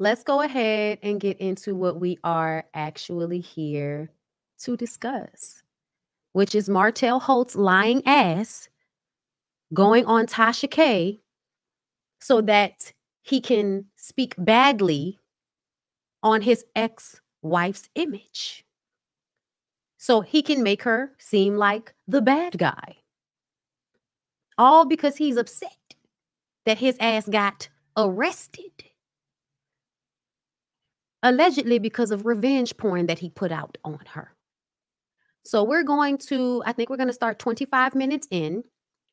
let's go ahead and get into what we are actually here to discuss, which is Martell Holt's lying ass going on Tasha K so that he can speak badly on his ex-wife's image, so he can make her seem like the bad guy. All because he's upset that his ass got arrested. Allegedly because of revenge porn that he put out on her. So we're going to, I think we're going to start 25 minutes in.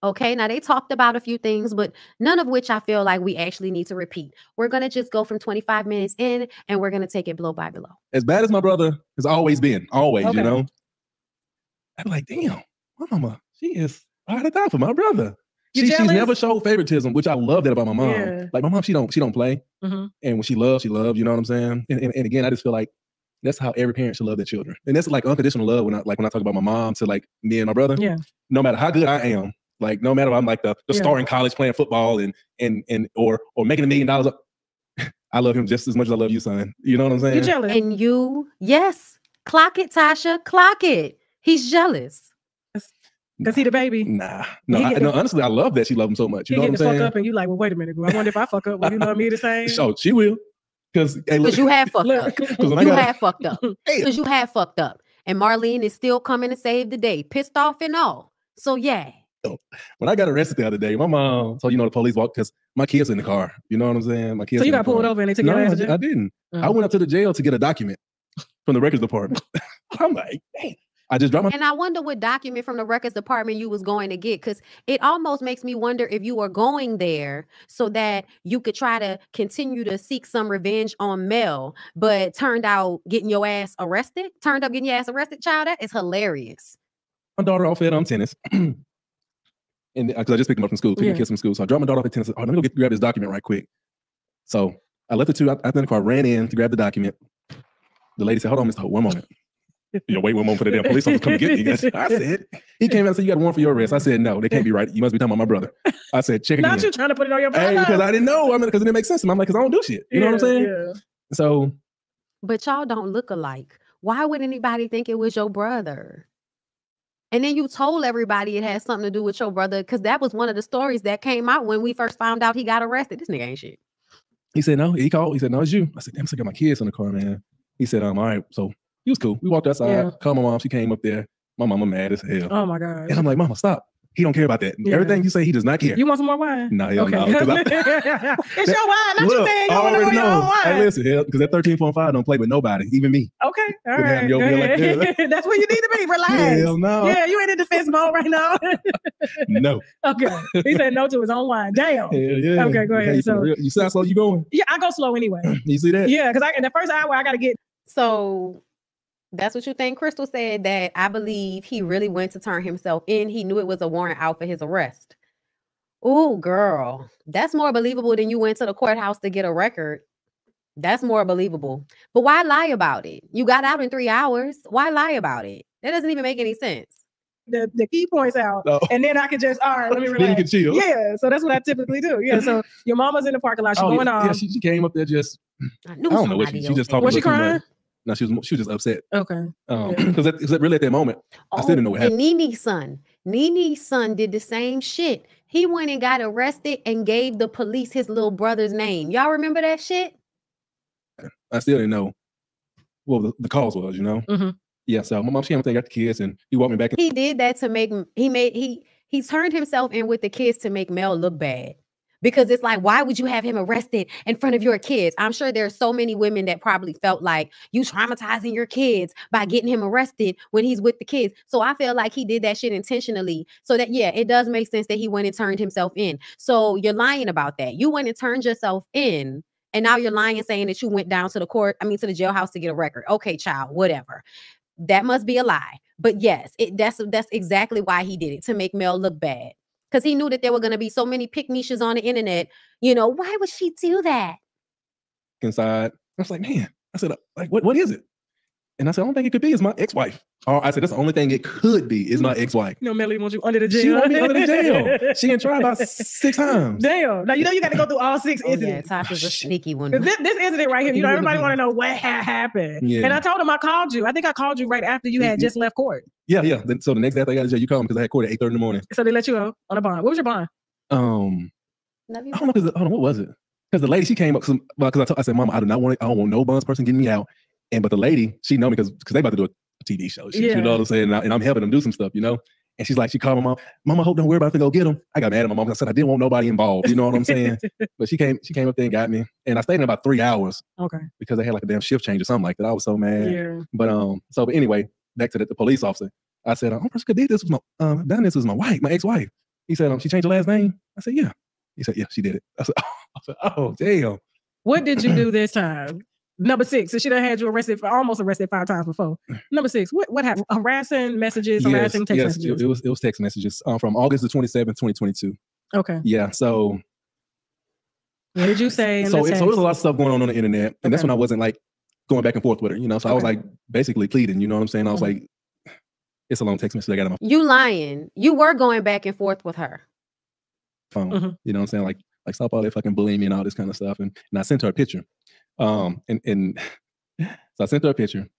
Okay, now they talked about a few things, but none of which I feel like we actually need to repeat. We're going to just go from 25 minutes in and we're going to take it blow by blow. As bad as my brother has always been, always, okay. You know. I'm like, damn, my mama, she is hard to die for my brother. She's never showed favoritism, which I love that about my mom. Yeah. Like my mom, she don't play. Mm-hmm. And when she loves, she loves. You know what I'm saying? And again, I just feel like that's how every parent should love their children. And that's like unconditional love. When I talk about my mom to like me and my brother, yeah. No matter how good I am, like no matter if I'm like the yeah. star in college playing football or making $1 million, I love him just as much as I love you, son. You know what I'm saying? You're jealous. And you, yes, clock it, Tasha, clock it. He's jealous. Cause he the baby. No, honestly, I love that she loved him so much. You know what I'm saying? Fuck up and you like, well, wait a minute, girl. I wonder if I fuck up, will you love me the same? So she will, cause hey, you have fucked up. Cause you have fucked up, and Marlene is still coming to save the day, pissed off and all. So yeah. When I got arrested the other day, my mom told the police walked because my kids in the car. You know what I'm saying? My kids. So you got pulled over and they took your ass to jail? No, I didn't. I went up to the jail to get a document from the records department. I'm like, dang. I just dropped my. And I wonder what document from the records department you was going to get, because it almost makes me wonder if you were going there so that you could try to continue to seek some revenge on Mel, but turned up getting your ass arrested, child. That is hilarious. My daughter off at tennis, and because I just picked him up from school, picking kids from school, so I dropped my daughter off at tennis. Oh, let me go grab this document right quick. So I left the two out in the car, ran in to grab the document. The lady said, "Hold on, Mr. Holt, one moment." Wait one moment for the damn police officer to come get you. I said, he came out and said, "You got a warrant for your arrest." I said, "No, they can't be right. You must be talking about my brother." I said, "Check it out." Not you trying to put it on your brother. Hey, because I didn't know. I mean, because it didn't make sense to me. I'm like, because I don't do shit. You know what I'm saying? Yeah. So. But y'all don't look alike. Why would anybody think it was your brother? And then you told everybody it has something to do with your brother, because that was one of the stories that came out when we first found out he got arrested. This nigga ain't shit. He said, no. He called. He said, no, it's you. I said, damn, I got my kids in the car, man. He said, all right. So. He was cool. We walked outside, called my mom. She came up there. My mama mad as hell. Oh, my God. And I'm like, mama, stop. He don't care about that. Yeah. Everything you say, he does not care. You want some more wine? No, okay. No. It's your wine, not your thing. I already know. Hey, listen, because that 13.5 don't play with nobody, even me. Okay, all right. That's where you need to be. Relax. Hell no. Yeah, you ain't in defense mode right now. No. Okay. He said no to his own wine. Damn. Yeah. Okay, go ahead. So you see how slow you going? Yeah, I go slow anyway. You see that? Yeah, because in the first hour, I got to get. So. That's what you think. Crystal said that I believe he really went to turn himself in. He knew it was a warrant out for his arrest. Oh, girl, that's more believable than you went to the courthouse to get a record. That's more believable. But why lie about it? You got out in 3 hours. Why lie about it? That doesn't even make any sense. The key points out, and then I can just, all right, let me relax. Then you can chill. Yeah, so that's what I typically do. Yeah, so your mama's in the parking lot. She's going off. Yeah, she came up there just, I don't know what she just talking about. Was she crying? No, she was just upset. Okay. Because really at that moment, I still didn't know what happened. And Nene's son did the same shit. He went and got arrested and gave the police his little brother's name. Y'all remember that shit? I still didn't know what the cause was, you know? Mm-hmm. Yeah, so my mom, she got the kids and he walked me back. He did that to make, he turned himself in with the kids to make Mel look bad. Because it's like, why would you have him arrested in front of your kids? I'm sure there's so many women that probably felt like you traumatizing your kids by getting him arrested when he's with the kids. So I feel like he did that shit intentionally. So that, yeah, it does make sense that he went and turned himself in. So you're lying about that. You went and turned yourself in. And now you're lying and saying that you went down to the jailhouse to get a record. Okay, child, whatever. That must be a lie. But yes, that's exactly why he did it, to make Mel look bad. Because he knew that there were going to be so many pick-niches on the internet. You know, why would she do that? Inside. I was like, man. I said, like, what is it? And I said, I don't think it could be. It's my ex-wife. Oh, I said, that's the only thing it could be is my ex-wife. No, Melody wants you under the jail. She wants me under the jail. She in trial about 6 times. Damn. Now, you know you got to go through all 6 incidents. Yeah, Tasha's a sneaky one. This incident right here, you know, everybody want to know what happened. Yeah. And I told him I called you. I think I called you right after you had just left court. Yeah, yeah. So the next day I got to jail, you called me because I had court at 8:30 in the morning. So they let you out on a bond. What was your bond? I don't know. Hold on, what was it? Because the lady, she came up, because I said, Mama, I don't want no bonds person getting me out. And but the lady, she know me because they about to do it. TV show, you know what I'm saying, and I'm helping them do some stuff, you know. And she's like, she called my mom. Mama, I hope don't worry about it to go get them. I got mad at my mom because I said I didn't want nobody involved, you know what I'm saying. But she came up there and got me, and I stayed in about 3 hours. Okay. Because they had like a damn shift change or something like that. I was so mad. Yeah. But but anyway, back to the police officer. I said, this was my wife, my ex-wife. He said, she changed her last name. I said, yeah. He said, yeah, she did it. I said, oh damn. What did you do this time? Number 6, so she done had you almost arrested 5 times before. Number 6, what happened? Harassing messages, text messages. It was text messages from August the 27th, 2022. Okay. Yeah. So what did you say? So there was a lot of stuff going on the internet, and that's when I wasn't like going back and forth with her, you know. So I was like basically pleading, you know what I'm saying? I was like, it's a long text message I got on my phone. You lying? You were going back and forth with her. Phone, you know what I'm saying? Like stop all that fucking bullying me and all this kind of stuff, and I sent her a picture. So I sent her a picture,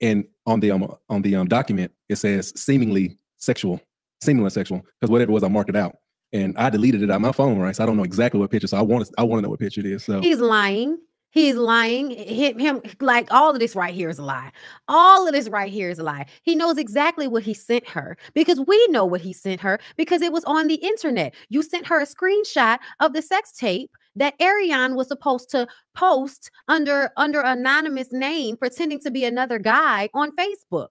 and on the document it says seemingly sexual, because whatever it was I marked it out, and I deleted it out of my phone, right? So I don't know exactly what picture. So I want to know what picture it is. So he's lying. He's lying. Him like all of this right here is a lie. All of this right here is a lie. He knows exactly what he sent her, because we know what he sent her, because it was on the internet. You sent her a screenshot of the sex tape that Arianne was supposed to post under anonymous name, pretending to be another guy on Facebook.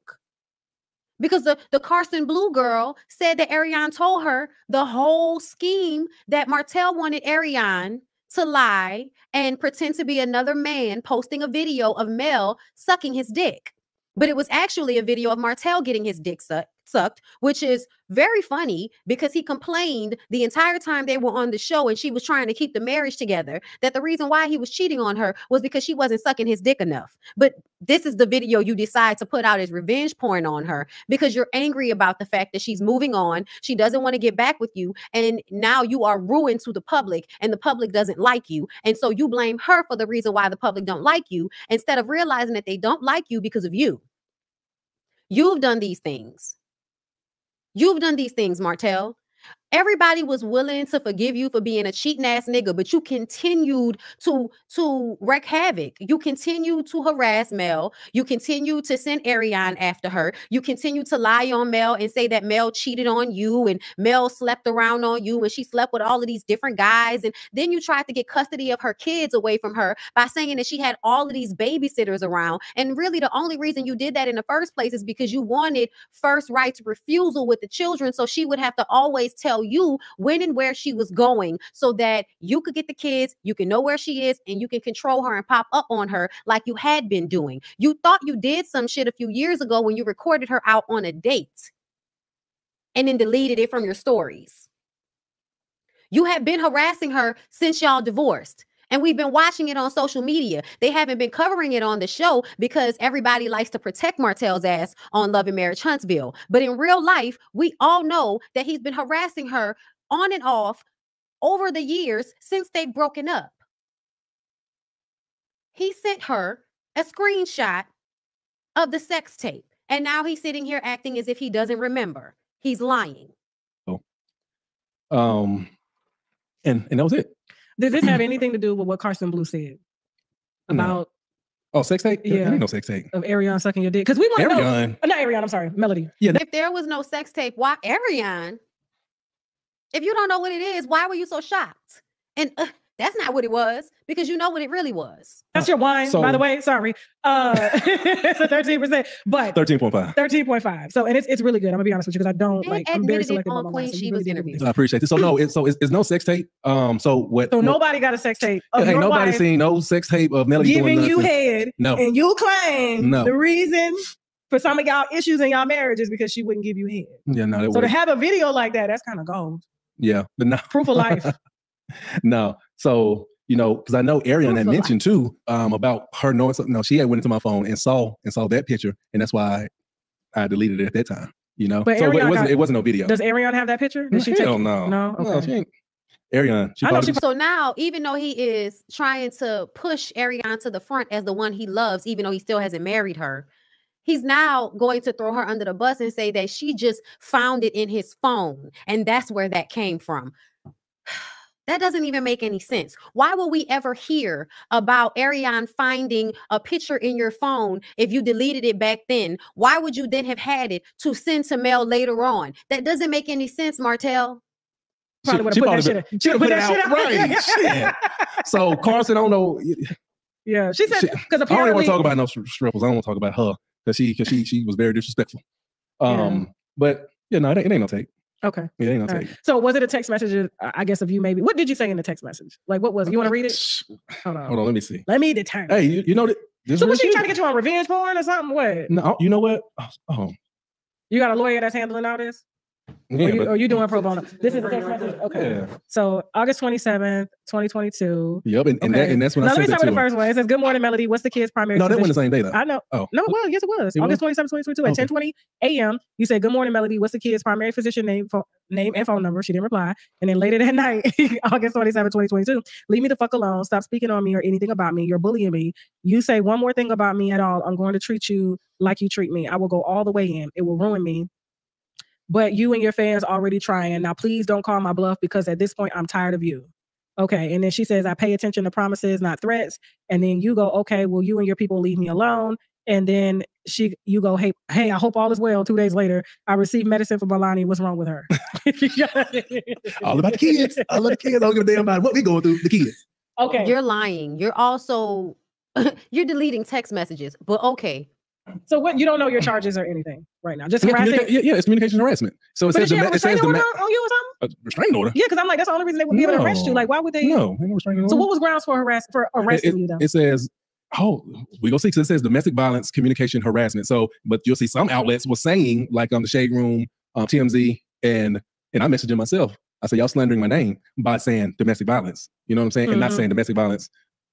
Because the Carson Blue girl said that Arianne told her the whole scheme, that Martell wanted Arianne to lie and pretend to be another man posting a video of Mel sucking his dick. But it was actually a video of Martell getting his dick sucked, which is very funny because he complained the entire time they were on the show and she was trying to keep the marriage together, that the reason why he was cheating on her was because she wasn't sucking his dick enough. But this is the video you decide to put out as revenge porn on her because you're angry about the fact that she's moving on. She doesn't want to get back with you. And now you are ruined to the public, and the public doesn't like you. And so you blame her for the reason why the public don't like you, instead of realizing that they don't like you because of you. You've done these things. You've done these things, Martell. Everybody was willing to forgive you for being a cheating ass nigga, but you continued to wreak havoc. You continued to harass Mel. You continued to send Arianne after her. You continued to lie on Mel and say that Mel cheated on you and Mel slept around on you and she slept with all of these different guys. And then you tried to get custody of her kids away from her by saying that she had all of these babysitters around. And really the only reason you did that in the first place is because you wanted first right to refusal with the children, so she would have to always tell you when and where she was going so that you could get the kids, you can know where she is, and you can control her and pop up on her like you had been doing. You thought you did some shit a few years ago when you recorded her out on a date and then deleted it from your stories. You have been harassing her since y'all divorced. And we've been watching it on social media. They haven't been covering it on the show because everybody likes to protect Martell's ass on Love and Marriage Huntsville. But in real life, we all know that he's been harassing her on and off over the years since they've broken up. He sent her a screenshot of the sex tape. And now he's sitting here acting as if he doesn't remember. He's lying. Oh. And that was it. Did this have anything to do with what Carson Blue said about? No. Oh, sex tape? Yeah. There ain't no sex tape. Of Arianne sucking your dick. Because we want to know. Not Arianne, I'm sorry. Melody. Yeah. If there was no sex tape, why Arianne? If you don't know what it is, why were you so shocked? And that's not what it was, because you know what it really was. That's your wine, by the way. Sorry. It's a 13%, but 13.5. 13.5. So, and it's really good. I'm gonna be honest with you because I don't like. I'm very selective on my wine. So really I appreciate this. So no, it's no sex tape. So nobody got a sex tape. Hey, nobody seen no sex tape of Melody giving you head. No, and you claim the reason for some of y'all issues in y'all marriage is because she wouldn't give you head. Yeah, no. So to have a video like that, that's kind of gold. Yeah, but no proof of life. No. So, you know, because I know Arianne had mentioned too about her knowing something. No, she had went into my phone and saw that picture. And that's why I deleted it at that time. You know, but so it wasn't no video. Does Arianne have that picture? Did she take it? No. No, okay. No, she ain't. Arianne. So now, even though he is trying to push Arianne to the front as the one he loves, even though he still hasn't married her, he's now going to throw her under the bus and say that she just found it in his phone. And that's where that came from. That doesn't even make any sense. Why will we ever hear about Arianne finding a picture in your phone if you deleted it back then? Why would you then have had it to send to Mel later on? That doesn't make any sense, Martell. Probably would have put that shit out. She put that shit out. Right. Shit. So Carson, I don't know. Yeah, she said, because apparently I don't want to talk about no strippers. I don't want to talk about her because she was very disrespectful. But yeah, no, it ain't no take. Okay. It ain't no take. Right. So was it a text message? I guess of you maybe. What did you say in the text message? Like, what was? You want to read it? Hold on. Let me see. Let me determine. Hey, you know that. So was she trying to get you on revenge porn or something? What? No, you know what? Oh, you got a lawyer that's handling all this. Yeah, are you doing pro bono? This is a text message. Okay. Yeah. So August 27th, 2022. Yep, and that's when I sent it to her. Let me start with the first one. It says, "Good morning, Melody. What's the kid's primary?" No, that wasn't the same day though. I know. Oh no, it was. Yes, it was. August 27th, 2022 at 10:20 a.m. You said, "Good morning, Melody. What's the kid's primary physician name and phone number?" She didn't reply. And then later that night, August 27th, 2022, "Leave me the fuck alone. Stop speaking on me or anything about me. You're bullying me. You say one more thing about me at all, I'm going to treat you like you treat me. I will go all the way in. It will ruin me. But you and your fans already trying. Now, please don't call my bluff because at this point, I'm tired of you." Okay. And then she says, "I pay attention to promises, not threats." And then you go, "Okay, well, you and your people leave me alone." And then you go, hey, "I hope all is well." 2 days later, "I received medicine for Milani. What's wrong with her?" All about the kids. I love the kids. I don't give a damn about what we going through. The kids. Okay. You're lying. You're also, you're deleting text messages, but okay. So what? You don't know your charges or anything right now? Just harassment. Yeah, it's communication harassment. So it says on you or something. A restraining order. Yeah, because I'm like, that's the only reason they would be able to arrest you. Like, why would they? No, no restraining order. So what was grounds for arresting you though? It says, we go see. So it says domestic violence, communication harassment. So, but you'll see some outlets were saying like on the Shade Room, TMZ, and I messaged myself. I said, y'all slandering my name by saying domestic violence. You know what I'm saying? Mm-hmm. And not saying domestic violence.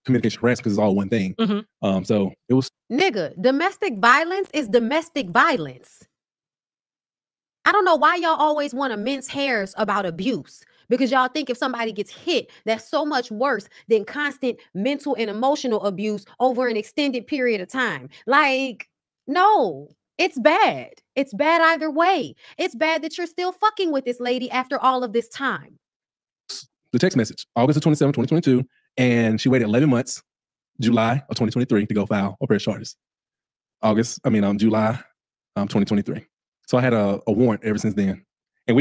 Communication harassment, because it's all one thing. Mm-hmm. So it was. Nigga, domestic violence is domestic violence. I don't know why y'all always want to mince hairs about abuse, because y'all think if somebody gets hit, that's so much worse than constant mental and emotional abuse over an extended period of time. Like, no, it's bad. It's bad either way. It's bad that you're still fucking with this lady after all of this time. The text message, August 27, 2022. And she waited 11 months, July of 2023, to go file or press charges. July 2023. So I had a warrant ever since then. And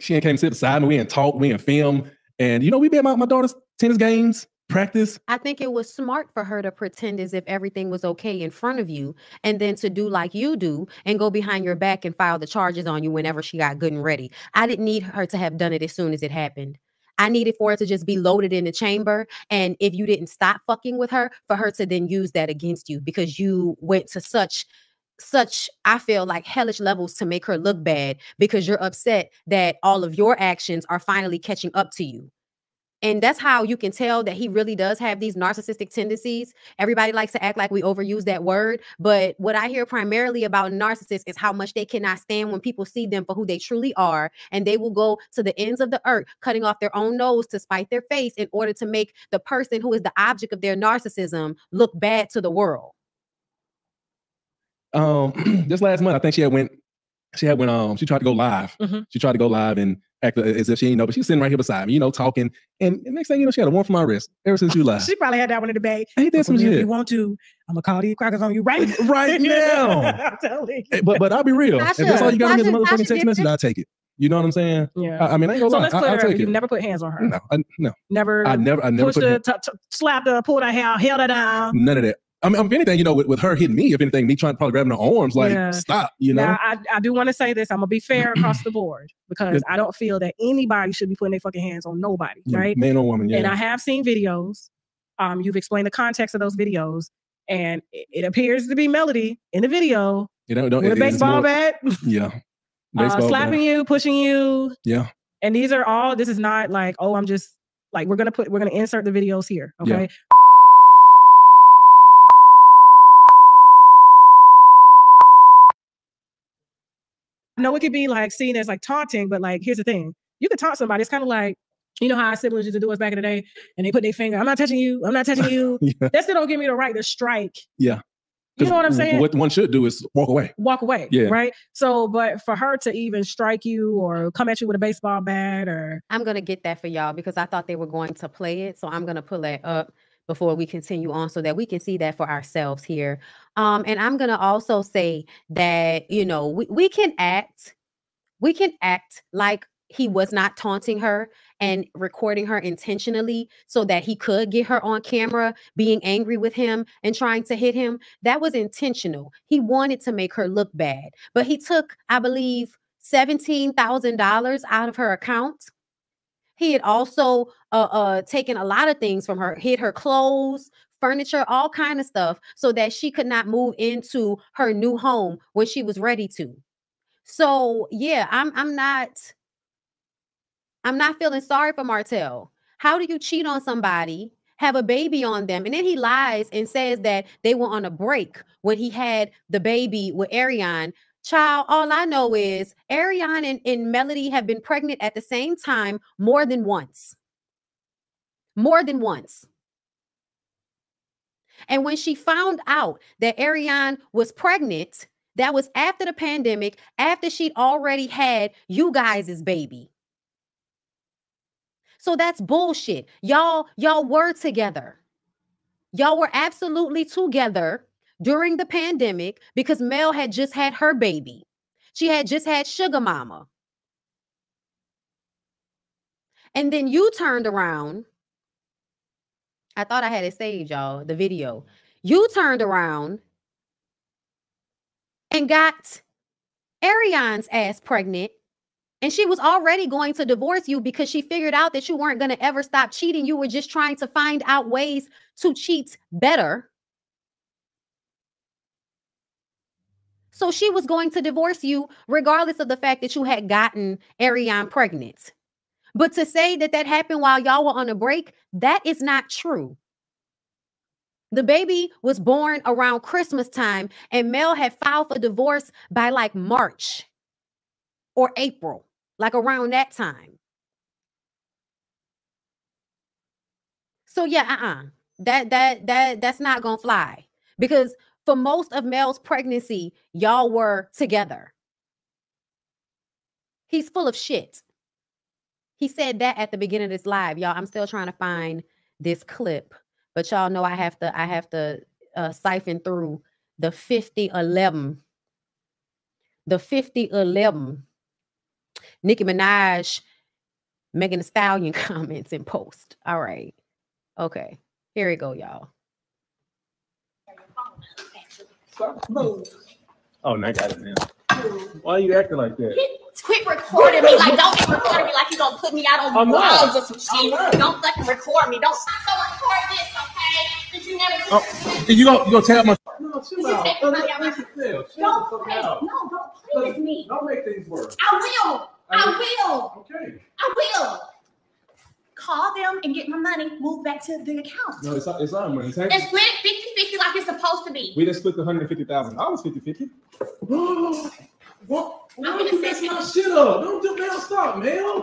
she came to sit beside me, we didn't talk, we didn't film. And, you know, we been at my daughter's tennis games, practice. I think it was smart for her to pretend as if everything was okay in front of you, and then to do like you do and go behind your back and file the charges on you whenever she got good and ready. I didn't need her to have done it as soon as it happened. I needed for it to just be loaded in the chamber. And if you didn't stop fucking with her, for her to then use that against you, because you went to such, I feel like, hellish levels to make her look bad, because you're upset that all of your actions are finally catching up to you. And that's how you can tell that he really does have these narcissistic tendencies. Everybody likes to act like we overuse that word. But what I hear primarily about narcissists is how much they cannot stand when people see them for who they truly are. And they will go to the ends of the earth, cutting off their own nose to spite their face in order to make the person who is the object of their narcissism look bad to the world. This last month, I think she tried to go live. Mm-hmm. She tried to go live and act as if she ain't know, but she's sitting right here beside me, you know, talking. And the next thing you know, she had a warrant for my arrest ever since July. She probably had that one in the bag. Hey, that's some shit. If you want to, I'm gonna call these crackers on you right now. I'm telling you. But I'll be real. If that's all you got in this motherfucking text message, I'll take it. You know what I'm saying? Yeah. I mean, I ain't gonna lie. So let's clear it. You never put hands on her. No, no. Never. I never pushed her, slapped her, pulled her hair, held her down. None of that. I mean, if anything, you know, with her hitting me, if anything, me trying to probably grab her arms, like, stop, you know? Now, I do want to say this. I'm going to be fair across the board, because I don't feel that anybody should be putting their fucking hands on nobody, right? Man or woman, yeah. And I have seen videos. You've explained the context of those videos, and it appears to be Melody in the video with a baseball bat. Yeah. Slapping you, pushing you. Yeah. And these are all, this is not like, oh, I'm just, like, we're going to insert the videos here, okay? Yeah. No, it could be like seen as like taunting, but like, here's the thing. You could taunt somebody. It's kind of like, you know how our siblings used to do us back in the day and they put their finger, I'm not touching you, I'm not touching you. Yeah. That still don't give me the right to strike. Yeah. You know what I'm saying? What one should do is walk away. Walk away. Yeah. Right. So, but for her to even strike you or come at you with a baseball bat or... I'm going to get that for y'all because I thought they were going to play it. So I'm going to pull that up before we continue on so that we can see that for ourselves here. And I'm going to also say that, you know, we can act like he was not taunting her and recording her intentionally so that he could get her on camera, being angry with him and trying to hit him. That was intentional. He wanted to make her look bad, but he took, I believe, $17,000 out of her account. He had also taken a lot of things from her, hid her clothes, furniture, all kind of stuff so that she could not move into her new home when she was ready to. So yeah, I'm not feeling sorry for Martell. How do you cheat on somebody, have a baby on them, and then he lies and says that they were on a break when he had the baby with Arianne? Child, all I know is Arianne and Melody have been pregnant at the same time more than once. More than once. And when she found out that Arianne was pregnant, that was after the pandemic, after she'd already had you guys' baby. So that's bullshit. Y'all were together. Y'all were absolutely together during the pandemic because Mel had just had her baby. She had just had Sugar Mama. And then you turned around. I thought I had it saved, y'all, the video. You turned around and got Arianne's ass pregnant. And she was already going to divorce you because she figured out that you weren't going to ever stop cheating. You were just trying to find out ways to cheat better. So she was going to divorce you regardless of the fact that you had gotten Arianne pregnant. But to say that that happened while y'all were on a break, that is not true. The baby was born around Christmas time and Mel had filed for divorce by like March or April. Like around that time. So yeah, that's not gonna fly because for most of Mel's pregnancy, y'all were together. He's full of shit. He said that at the beginning of this live, y'all. I'm still trying to find this clip, but y'all know I have to siphon through the 5011. The 5011. Nicki Minaj, Megan Thee Stallion comments and post. All right. Okay. Here we go, y'all. Oh, no, I got it now. Why are you acting like that? Quit recording me. Like, don't get recording me like you're going to put me out on blogs or some shit. Don't fucking record me. Don't record this, okay? Because you never... Oh, you gonna tell my... No, chill out. Don't play with me. Don't make things worse. I will. Okay. I will. Call them and get my money, move back to the account. No, it's our money. It's split 50-50 like it's supposed to be. We just split the $150,000. I was 50-50. What? Why would you mess my shit up? Don't do that. Stop, man.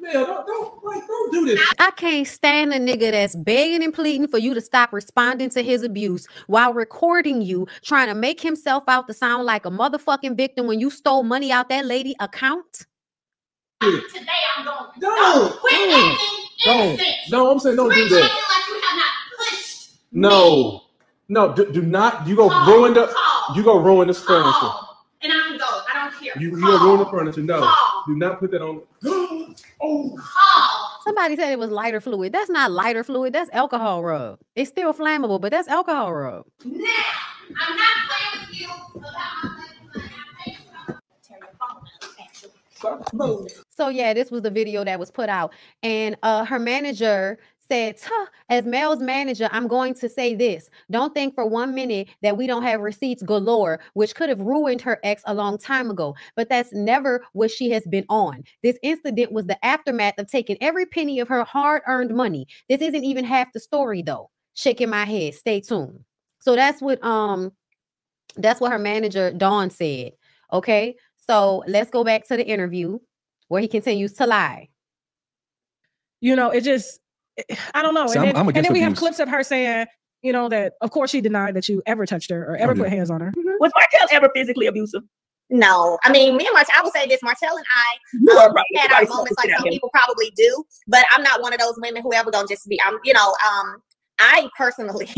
Man, don't do this. I can't stand a nigga that's begging and pleading for you to stop responding to his abuse while recording you, trying to make himself out to sound like a motherfucking victim when you stole money out that lady account. Today I'm going. No, I'm saying don't do that. Like you have not pushed No, do not. You go ruin the. You go ruin this furniture. And I can go. I don't care. You go ruin the furniture. No. Do not put that on. Somebody said it was lighter fluid. That's not lighter fluid. That's alcohol rub. It's still flammable, but that's alcohol rub. Now, I'm not playing with you about my money. So yeah, this was the video that was put out. And her manager said, as Mel's manager, I'm going to say this. Don't think for one minute that we don't have receipts galore, which could have ruined her ex a long time ago. But that's never what she has been on. This incident was the aftermath of taking every penny of her hard-earned money. This isn't even half the story, though. Shaking my head. Stay tuned. So that's what her manager, Dawn, said. Okay. So let's go back to the interview where he continues to lie. You know, it just, I don't know. So and then we have clips of her saying, you know, that of course she denied that you ever touched her or ever put hands on her. Was Martell ever physically abusive? No, I mean, me and Martell, I will say this, Martell and I had our moments like some people probably do, but I'm not one of those women who ever gonna just be, I personally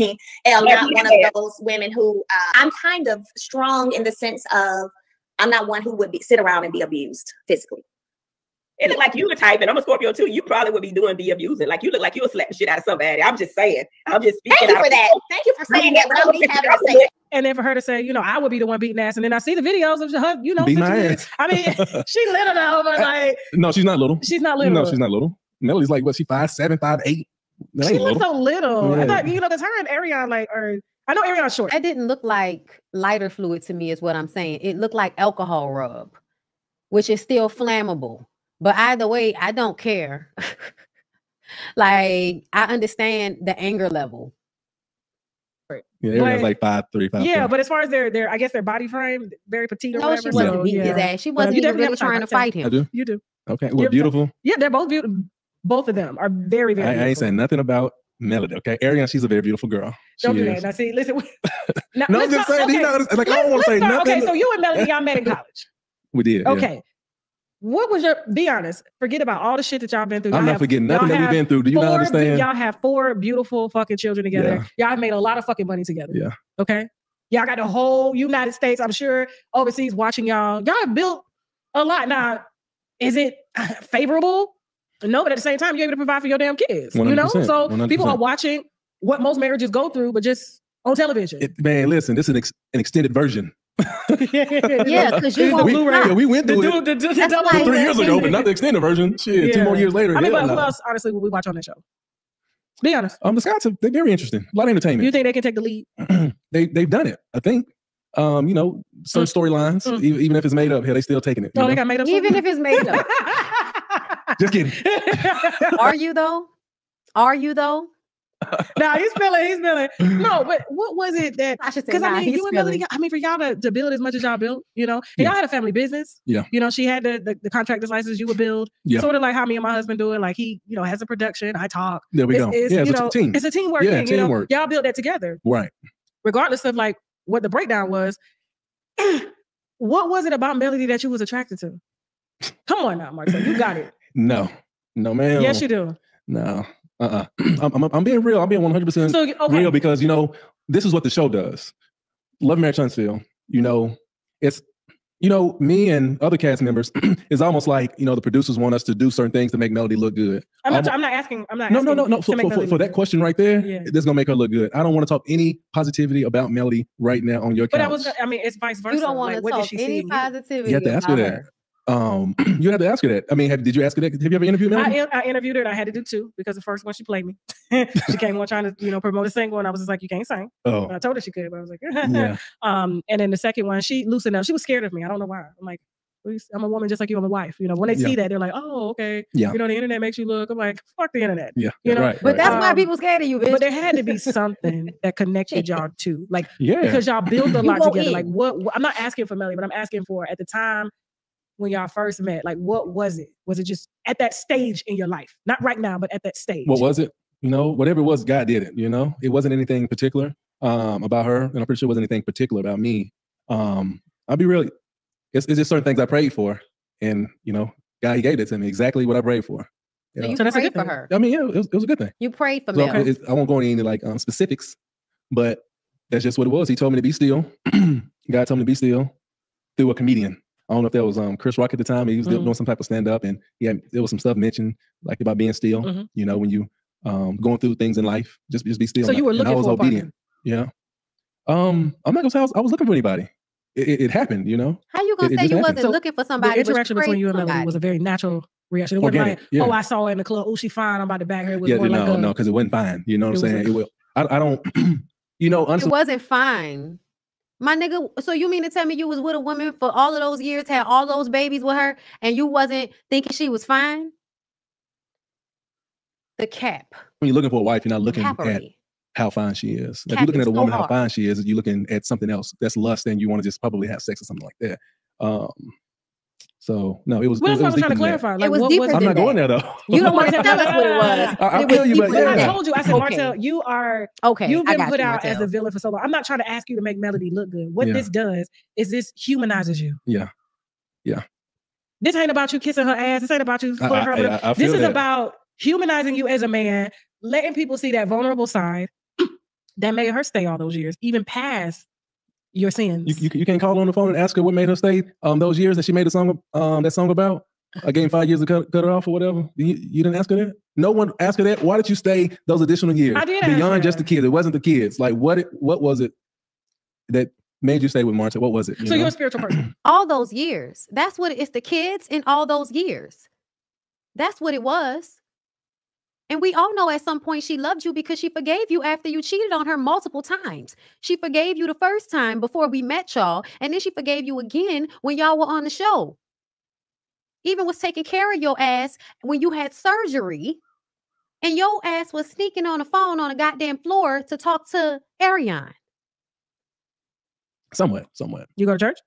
am not one of those women who, I'm kind of strong in the sense of, I'm not one who would be, sit around and be abused physically. It look like you the type, and I'm a Scorpio too, you probably would be doing be abusing. Like you look like you'll slap the shit out of somebody. I'm just saying. I'm just speaking. Thank you for that. Thank you for saying that without me having to say it. And then for her to say, you know, I would be the one beating ass. And then I see the videos of her, you know, I mean, she little though, but like no, she's not little. She's not little. No, she's not little. Melody's like what, she 5'7", 5'8". She looks so little. Yeah. I thought, you know, because her and Arianne like are, I know Arianne's short. It didn't look like lighter fluid to me, is what I'm saying. It looked like alcohol rub, which is still flammable. But either way, I don't care. Like, I understand the anger level. Yeah, but, like 5'3", 5'4". Yeah, but as far as their I guess their body frame, very petite or no, whatever. She wasn't beating his ass. She wasn't even really trying to fight him. I do. You do. Okay. Well, beautiful. Yeah, they're both beautiful. Both of them are very, very beautiful. I ain't saying nothing about Melody, okay? Arianne, she's a very beautiful girl. Don't do that. Now, see, listen. Now, no, I'm just saying. Okay. I don't want to say nothing. Okay, so you and Melody, y'all met in college. We did. Okay. Yeah. What was your, be honest, forget about all the shit that y'all been through. I'm not forgetting nothing that we've been through. Do you not understand? Y'all have 4 beautiful fucking children together. Yeah. Y'all made a lot of fucking money together. Yeah. Okay. Y'all got the whole United States, I'm sure, overseas watching y'all. Y'all have built a lot. Now, is it favorable? No, but at the same time, you're able to provide for your damn kids. 100%, you know? So 100%. People are watching what most marriages go through, but just on television. Man, listen, this is an extended version. Yeah, because you want Blu-ray. Yeah, we went through it 3 years ago, but not the extended version. Shit, yeah. 2 more years later. I mean, but who else, honestly, would we watch on that show? Be honest. The Scots, they're very interesting. A lot of entertainment. You think they can take the lead? They've done it, I think. You know, certain storylines, even if it's made up, they still taking it. Oh, they got made up. Even if it's made up. Just kidding. Are you though? Are you though? Nah, he's feeling. No, but what was it that I should say? Because I mean, you and Melody, I mean, for y'all to build as much as y'all built, you know, and y'all had a family business. Yeah. You know, she had the contractor's license, you would build. Yeah. Sort of like how me and my husband do it. Like he, you know, has a production, I talk. There we go. It's a team. It's a teamwork thing. Teamwork. You know? Y'all built that together. Right. Regardless of like what the breakdown was, what was it about Melody that you was attracted to? Come on now, Martell, you got it. No, man. Yes, you do. No. I'm being real. I'm being 100% real because, you know, this is what the show does. Love and Marriage Huntsville, you know, it's, you know, me and other cast members, it's almost like, you know, the producers want us to do certain things to make Melody look good. I'm not asking. For that question right there, this is going to make her look good. I don't want to talk any positivity about Melody right now on your couch. But it's vice versa. You don't want to talk any positivity. You have to ask her that. You have to ask her that. I mean, did you ask her that? Have you ever interviewed Melody? I interviewed her and I had to do 2 because the first one she played me. She came on trying to, you know, promote a single and I was just like, you can't sing. Oh. And I told her she could, but I was like, yeah. And then the second one, she loosened up. She was scared of me. I don't know why. I'm like, I'm a woman just like you. I'm a wife. You know, when they see that, they're like, oh, okay. Yeah. You know, the internet makes you look. I'm like, fuck the internet. Yeah. You know, but that's why people scared of you, bitch. But there had to be something that connected y'all too. Like, because y'all build a lot together. Like, what? I'm not asking for Melody, but I'm asking for at the time when y'all first met, like, what was it? Was it just at that stage in your life? Not right now, but at that stage. What was it? You know, whatever it was, God did it, you know? It wasn't anything particular about her, and I'm pretty sure it wasn't anything particular about me. I'll be real. It's just certain things I prayed for, and, you know, God, he gave it to me, exactly what I prayed for. So that's a good thing for her. I mean, yeah, it was a good thing. You prayed for me. I won't go into any, like, specifics, but that's just what it was. He told me to be still. God told me to be still through a comedian. I don't know if that was Chris Rock at the time. He was doing some type of stand-up, and there was some stuff mentioned like about being still. You know, when you going through things in life, just be still. So you were looking for obedient. Yeah. I'm not gonna say I was looking for anybody. It happened, you know. How you gonna say you wasn't looking for somebody? The interaction between you and Melody was a very natural reaction. It wasn't like, oh, I saw her in the club. Oh, she fine. I'm about to back her. No, because it wasn't fine. You know what I'm saying? I don't. You know, honestly, it wasn't fine. My nigga, so you mean to tell me you was with a woman for all of those years, had all those babies with her, and you wasn't thinking she was fine? The cap. When you're looking for a wife, you're not looking at how fine she is. If you're looking at a woman, how fine she is, you're looking at something else. That's lust, and you want to just probably have sex or something like that. So no, it was. Well, that's what I was trying to clarify. Like, I'm not going there though. You don't want to tell us what it was. I feel you, but yeah. I told you. I said, Martell, you are okay. You've been put out as a villain for so long. I'm not trying to ask you to make Melody look good. What this does is this humanizes you. Yeah, yeah. This ain't about you kissing her ass. This ain't about you. This is about humanizing you as a man, letting people see that vulnerable side that made her stay all those years, even past your sins. You can't call her on the phone and ask her what made her stay those years that she made a song that song about. I gave 5 years to cut her off or whatever. You didn't ask her that. No one asked her that. Why did you stay those additional years? I did beyond just the kids. It wasn't the kids. Like what was it that made you stay with Martell? What was it? You know? You're a spiritual person. All those years. That's what it's the kids in all those years. That's what it was. And we all know at some point she loved you because she forgave you after you cheated on her multiple times. She forgave you the first time before we met y'all. And then she forgave you again when y'all were on the show. Even was taking care of your ass when you had surgery. And your ass was sneaking on the phone on a goddamn floor to talk to Arianne. Somewhat. You go to church?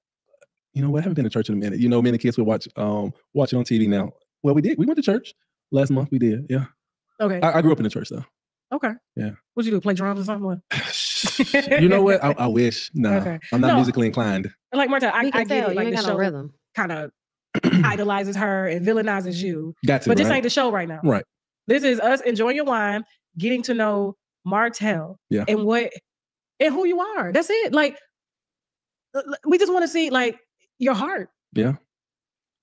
You know what? I haven't been to church in a minute. You know, many kids will watch it on TV now. Well, we did. We went to church last month. We did. Yeah. Okay. I grew up in the church though. Okay. Yeah. What'd you do? Play drums or something? You know what? I wish. Nah, okay. I'm not musically inclined. Like Martell, I get it. Like the show rhythm kind of idolizes her and villainizes you. But this ain't the show right now. Right. This is us enjoying your wine, getting to know Martell and who you are. That's it. Like we just want to see like your heart. Yeah.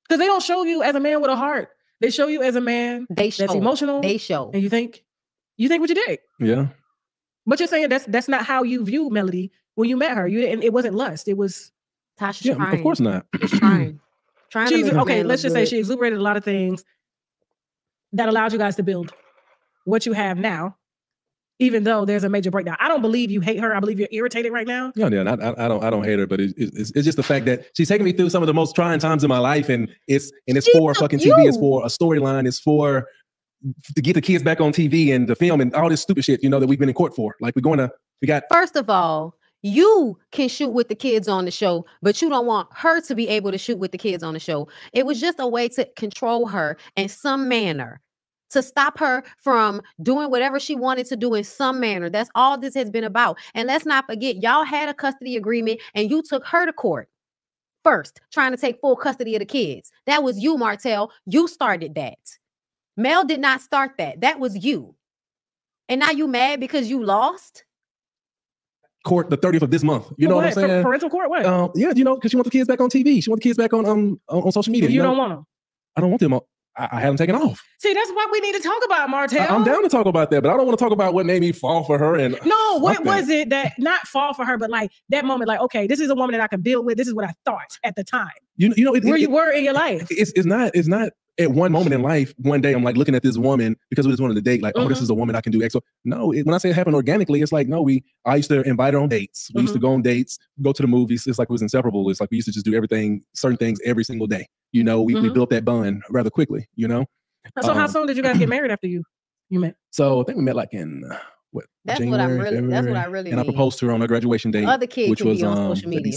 Because they don't show you as a man with a heart. They show you as a man that's emotional. They show. And you think what you did. Yeah. But you're saying that's not how you view Melody when you met her. You didn't, it wasn't lust. It was Tasha. Yeah, trying. Of course not. She's trying to make okay, let's just say she exuberated a lot of things that allowed you guys to build what you have now, even though there's a major breakdown. I don't believe you hate her. I believe you're irritated right now. Yeah. I don't hate her, but it's just the fact that she's taking me through some of the most trying times in my life, and it's for fucking TV. It's for a storyline. It's for to get the kids back on TV and the film and all this stupid shit, you know, that we've been in court for. Like we got. First of all, you can shoot with the kids on the show, but you don't want her to be able to shoot with the kids on the show. It was just a way to control her in some manner, to stop her from doing whatever she wanted to do in some manner. That's all this has been about. And let's not forget, y'all had a custody agreement and you took her to court first, trying to take full custody of the kids. That was you, Martell. You started that. Mel did not start that. That was you. And now you mad because you lost? Court the 30th of this month. You know what I'm saying? Parental court, what? Yeah, you know, because she wants the kids back on TV. She wants the kids back on social media. You don't want them. I don't want them on. I haven't taken off. See, that's what we need to talk about, Martell. I'm down to talk about that, but I don't want to talk about what made me fall for her. And no, what was it that not fall for her, but like that moment, like, okay, this is a woman that I can build with. This is what I thought at the time. You know, where you were in your life. It's not at one moment in life. One day I'm like looking at this woman because we just wanted to date. Like, oh, this is a woman I can do X. No, when I say it happened organically, it's like, no, I used to invite her on dates. We used to go on dates, go to the movies. It's like it was inseparable. It's like we used to just do everything, certain things every single day. You know, we built that bond rather quickly, you know? So how soon did you guys get married after you met? So I think we met like in January, February, that's what I really mean. I proposed to her on her graduation day, which was on social media.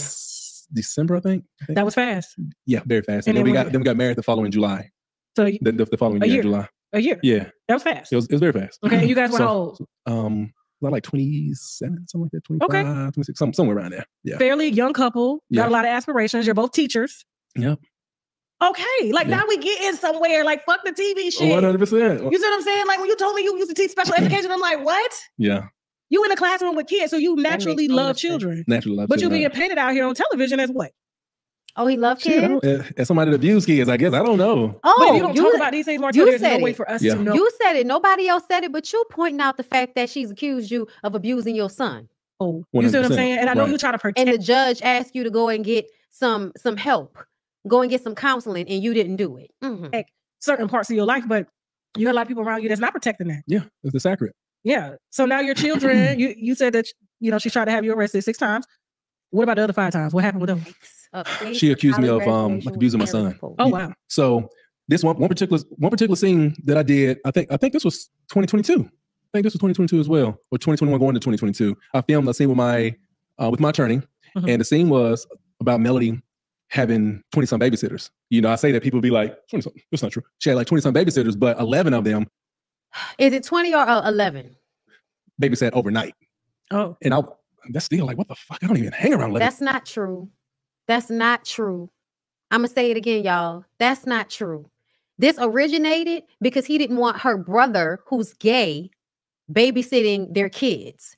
December, I think. That was fast. Yeah, very fast. And then we got married the following July. So the following year, July. A year. Yeah. That was fast. It was very fast. Okay. And you guys were how old? Like 27, something like that, 25, 26, somewhere around there. Yeah. Fairly young couple. Yeah. Got a lot of aspirations. You're both teachers. Yep. Okay. Like now we get in somewhere. Like fuck the TV shit. 100%. You see what I'm saying? Like when you told me you used to teach special education, I'm like, what? Yeah. You in a classroom with kids, so you naturally love children. Naturally love children. But you're being painted out here on television as what? Oh, he loved kids? As somebody that abused kids, I guess. I don't know. Oh, but if you don't talk about these things, Martell, there's no way for us to know. You said it. Nobody else said it, but you pointing out the fact that she's accused you of abusing your son. Oh, 100%. You see what I'm saying? And I know you try to protect. And the judge asked you to go and get some help. Go and get some counseling, and you didn't do it. Like certain parts of your life, but you have a lot of people around you that's not protecting that. Yeah, that's accurate. Yeah. So now your children, you said that, you know, she tried to have you arrested 6 times. What about the other 5 times? What happened with them? She accused me of like abusing my son. Oh wow! So this one particular scene that I did, I think this was 2022. I think this was 2022 as well, or 2021 going to 2022. I filmed a scene with my attorney, and the scene was about Melody having 20-some babysitters. You know, I say that people be like, 20-something, that's not true. She had like 20-some babysitters, but 11 of them. Is it 20 or 11? Babysat overnight. Oh. And that's still like, what the fuck? I don't even hang around 11. That's not true. That's not true. I'm going to say it again, y'all. That's not true. This originated because he didn't want her brother, who's gay, babysitting their kids.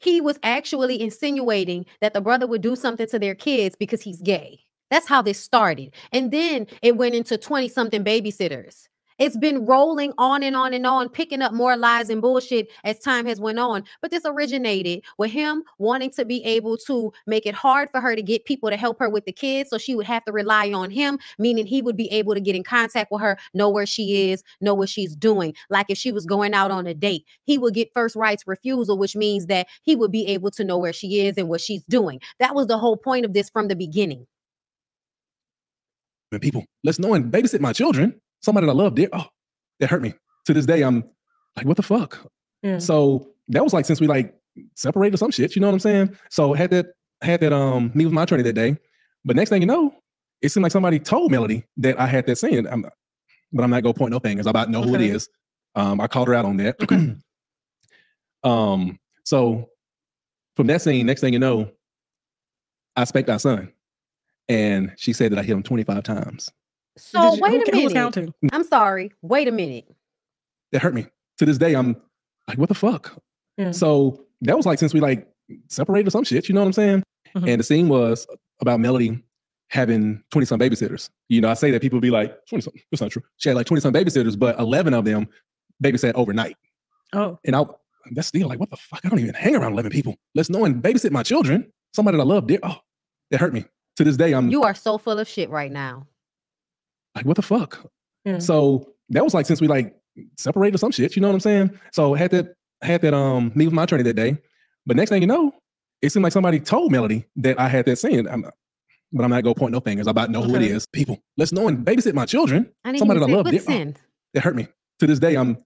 He was actually insinuating that the brother would do something to their kids because he's gay. That's how this started. And then it went into 20-something babysitters. It's been rolling on and on and on, picking up more lies and bullshit as time has went on. But this originated with him wanting to be able to make it hard for her to get people to help her with the kids. So she would have to rely on him, meaning he would be able to get in contact with her, know where she is, know what she's doing. Like if she was going out on a date, he would get first rights refusal, which means that he would be able to know where she is and what she's doing. That was the whole point of this from the beginning. And people, let's know and babysit my children. Somebody that I loved, oh, that hurt me. To this day, I'm like, what the fuck? Yeah. So that was like since we like separated or some shit, you know what I'm saying? So I had that meet with my attorney that day. But next thing you know, it seemed like somebody told Melody that I had that sin. But I'm not gonna point no fingers. I'm about to know who it is. I called her out on that. Okay. So from that scene, next thing you know, I spanked our son, and she said that I hit him 25 times. So wait a minute. I'm sorry. Wait a minute. That hurt me. To this day, I'm like, what the fuck? Yeah. So that was like since we like separated or some shit, you know what I'm saying? Mm-hmm. And the scene was about Melody having 20-some babysitters. You know, I say that people be like, 20-some, that's not true. She had like 20-some babysitters, but 11 of them babysat overnight. Oh. And that's still like, what the fuck? I don't even hang around 11 people. Let's know and babysit my children. Somebody that I love, oh, that hurt me. To this day, you are so full of shit right now. Like, what the fuck? Yeah. So that was like since we like separated or some shit, you know what I'm saying? So I had that meet with my attorney that day. But next thing you know, it seemed like somebody told Melody that I had that sin. But I'm not gonna point no fingers. I'm about to know who it is. People, let's know and babysit my children. Somebody that I love did. Oh, that hurt me. To this day, I'm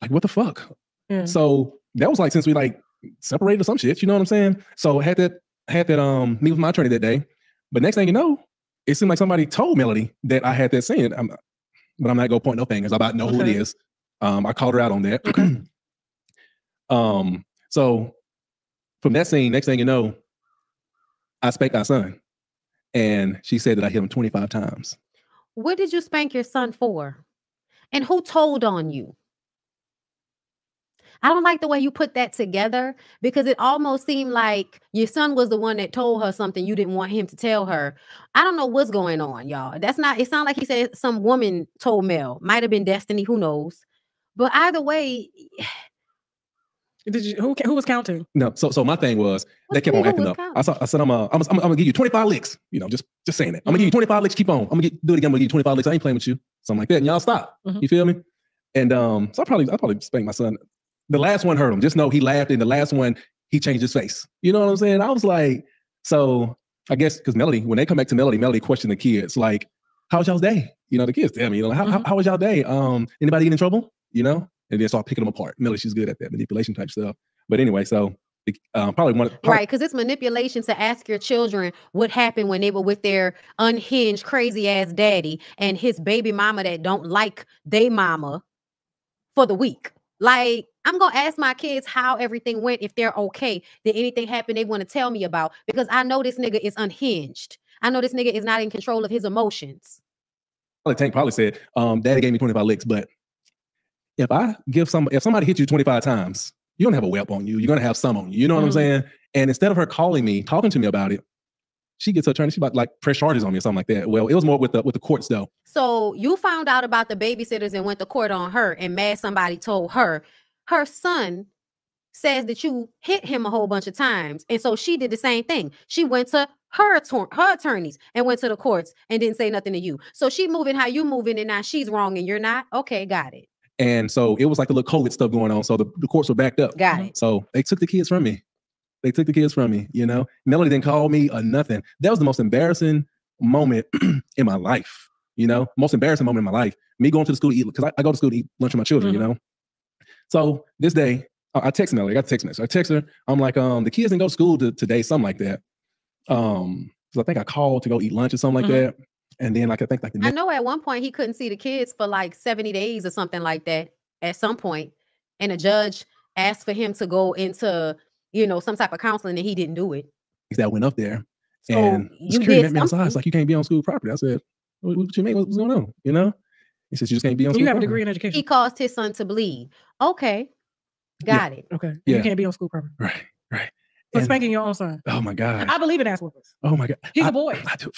like, what the fuck? Yeah. So that was like since we like separated or some shit, you know what I'm saying? So I had that meet with my attorney that day. But next thing you know, it seemed like somebody told Melody that I had that sin. But I'm not gonna point no fingers. I'm about to know who it is. I called her out on that. Okay. So from that scene, next thing you know, I spanked our son, and she said that I hit him 25 times. What did you spank your son for? And who told on you? I don't like the way you put that together, because it almost seemed like your son was the one that told her something you didn't want him to tell her. I don't know what's going on, y'all. It sounds like he said some woman told Mel. Might have been Destiny, who knows? But either way, who was counting? No, so my thing was they kept on acting up. I said I'm gonna give you 25 licks. You know, just saying that. I'm gonna give you 25 licks. Keep on. I'm gonna do it again. I'm gonna give you 25 licks. I ain't playing with you. Something like that. And y'all stop. Mm-hmm. You feel me? And so I probably spanked my son. The last one hurt him. Just know he laughed, and the last one, he changed his face. You know what I'm saying? I was like, so I guess because Melody, when they come back to Melody, Melody questioned the kids, like, how was y'all's day? You know, the kids tell me, you know, how was y'all day? Anybody get in trouble? You know? And then start picking them apart. Melody, she's good at that manipulation type stuff. But anyway, so right, because it's manipulation to ask your children what happened when they were with their unhinged, crazy ass daddy and his baby mama that don't like they mama for the week. Like, I'm going to ask my kids how everything went, if they're okay. Did anything happen they want to tell me about? Because I know this nigga is unhinged. I know this nigga is not in control of his emotions. Tank probably said, daddy gave me 25 licks, but if somebody hit you 25 times, you're going to have a whelp on you. You're going to have some on you. You know what I'm saying? And instead of her talking to me about it, she gets her turn. She about like press charges on me or something like that. Well, it was more with the courts though. So you found out about the babysitters and went to court on her, and mad somebody told her. Her son says that you hit him a whole bunch of times. And so she did the same thing. She went to her attorneys and went to the courts and didn't say nothing to you. So she moving how you moving, and now she's wrong and you're not. Okay, got it. And so it was like a little COVID stuff going on. So the courts were backed up. Got it. So they took the kids from me. You know, Melody didn't call me or nothing. That was the most embarrassing moment in my life. You know, me going to the school to eat, because I go to school to eat lunch with my children, you know. So this day, I text Melody. I text her. I'm like, the kids didn't go to school today, something like that. So I think I called to go eat lunch or something like that. And then like I think like the next, I know at one point he couldn't see the kids for like 70 days or something like that at some point. And a judge asked for him to go into, you know, some type of counseling, and he didn't do it. That went up there. So and you did me outside. It's like, you can't be on school property. I said, what you mean? What's going on? You know? He says, you just can't be on school. You have property. A degree in education. He caused his son to bleed. Okay. Got it. Okay. Yeah. You can't be on school property. Right. Right. For spanking your own son. Oh my God. I believe in ass whoopers. Oh my God. He's a boy. I do.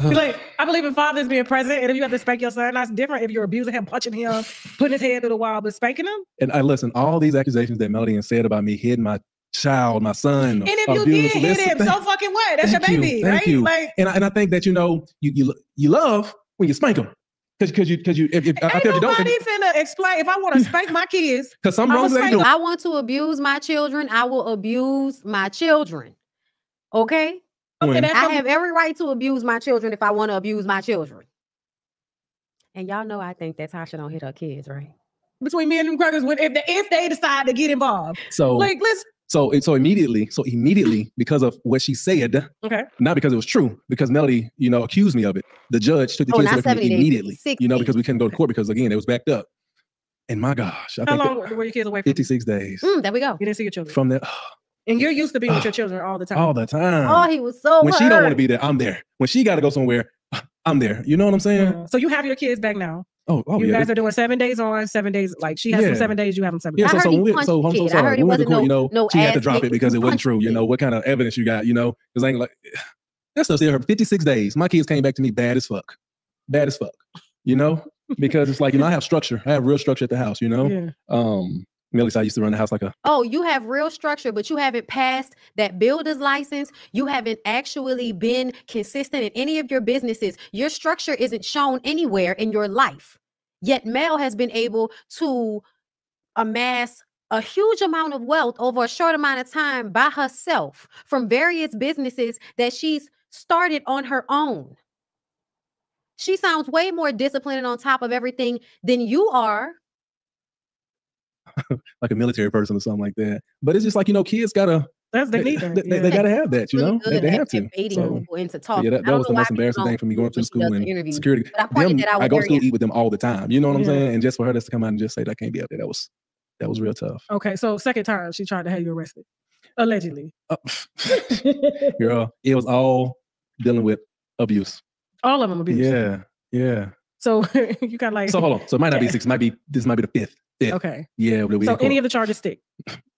Like, I believe in fathers being present, and if you have to spank your son, that's different. If you're abusing him, punching him, putting his head through the wall, but spanking him. And I listen, all these accusations that Melody said about me hitting my child, my son. And if you did hit him, so fucking what? That's your baby, right? Like, and I think that, you know, you love when you spank him. Cause you. If you don't, nobody's finna explain. If I want to spank my kids, cause some wrongs they do. I want to abuse my children. I will abuse my children. Okay. I have every right to abuse my children if I want to abuse my children. And y'all know I think that Tasha don't hit her kids, right? Between me and them crackers, if they decide to get involved. So like, let's. So immediately, because of what she said, okay, not because it was true, because Melody, you know, accused me of it. The judge took the kids away from me immediately, 60. You know, because we couldn't go to court because again it was backed up. And my gosh, how long were your kids away from? 56 days. There we go. You didn't see your children from there. And you're used to being with your children all the time. All the time. Oh, he was so. When hurt. She don't want to be there, I'm there. When she got to go somewhere, I'm there. You know what I'm saying? Yeah. So you have your kids back now. Oh, you guys are doing 7 days on, 7 days. Like she has them 7 days, you have them 7 days. Yeah, so I'm so sorry. When we went to court, you know, she had to drop it because it wasn't true. You know, what kind of evidence you got? You know, because I ain't like that stuff. There, 56 days. My kids came back to me bad as fuck, You know, because it's like, you know, I have structure. I have real structure at the house. You know, at least I used to run the house like a. Oh, you have real structure, but you haven't passed that builder's license. You haven't actually been consistent in any of your businesses. Your structure isn't shown anywhere in your life. Yet Mel has been able to amass a huge amount of wealth over a short amount of time by herself from various businesses that she's started on her own. She sounds way more disciplined and on top of everything than you are. Like a military person or something like that, but it's just like, you know, kids gotta. They gotta have that, you know. They have to. So, into talking. Yeah, that was the most embarrassing thing for me going up to the school and security. I go to school, eat with them all the time. You know what I'm saying? And just for her just to come out and just say that I can't be up there, that was real tough. Okay, so second time she tried to have you arrested, allegedly. Girl, it was all dealing with abuse. All of them abuse. Yeah, yeah. So you got like. So hold on. So it might not be six. This might be the fifth. Yeah. Okay. Yeah. So any of the charges stick?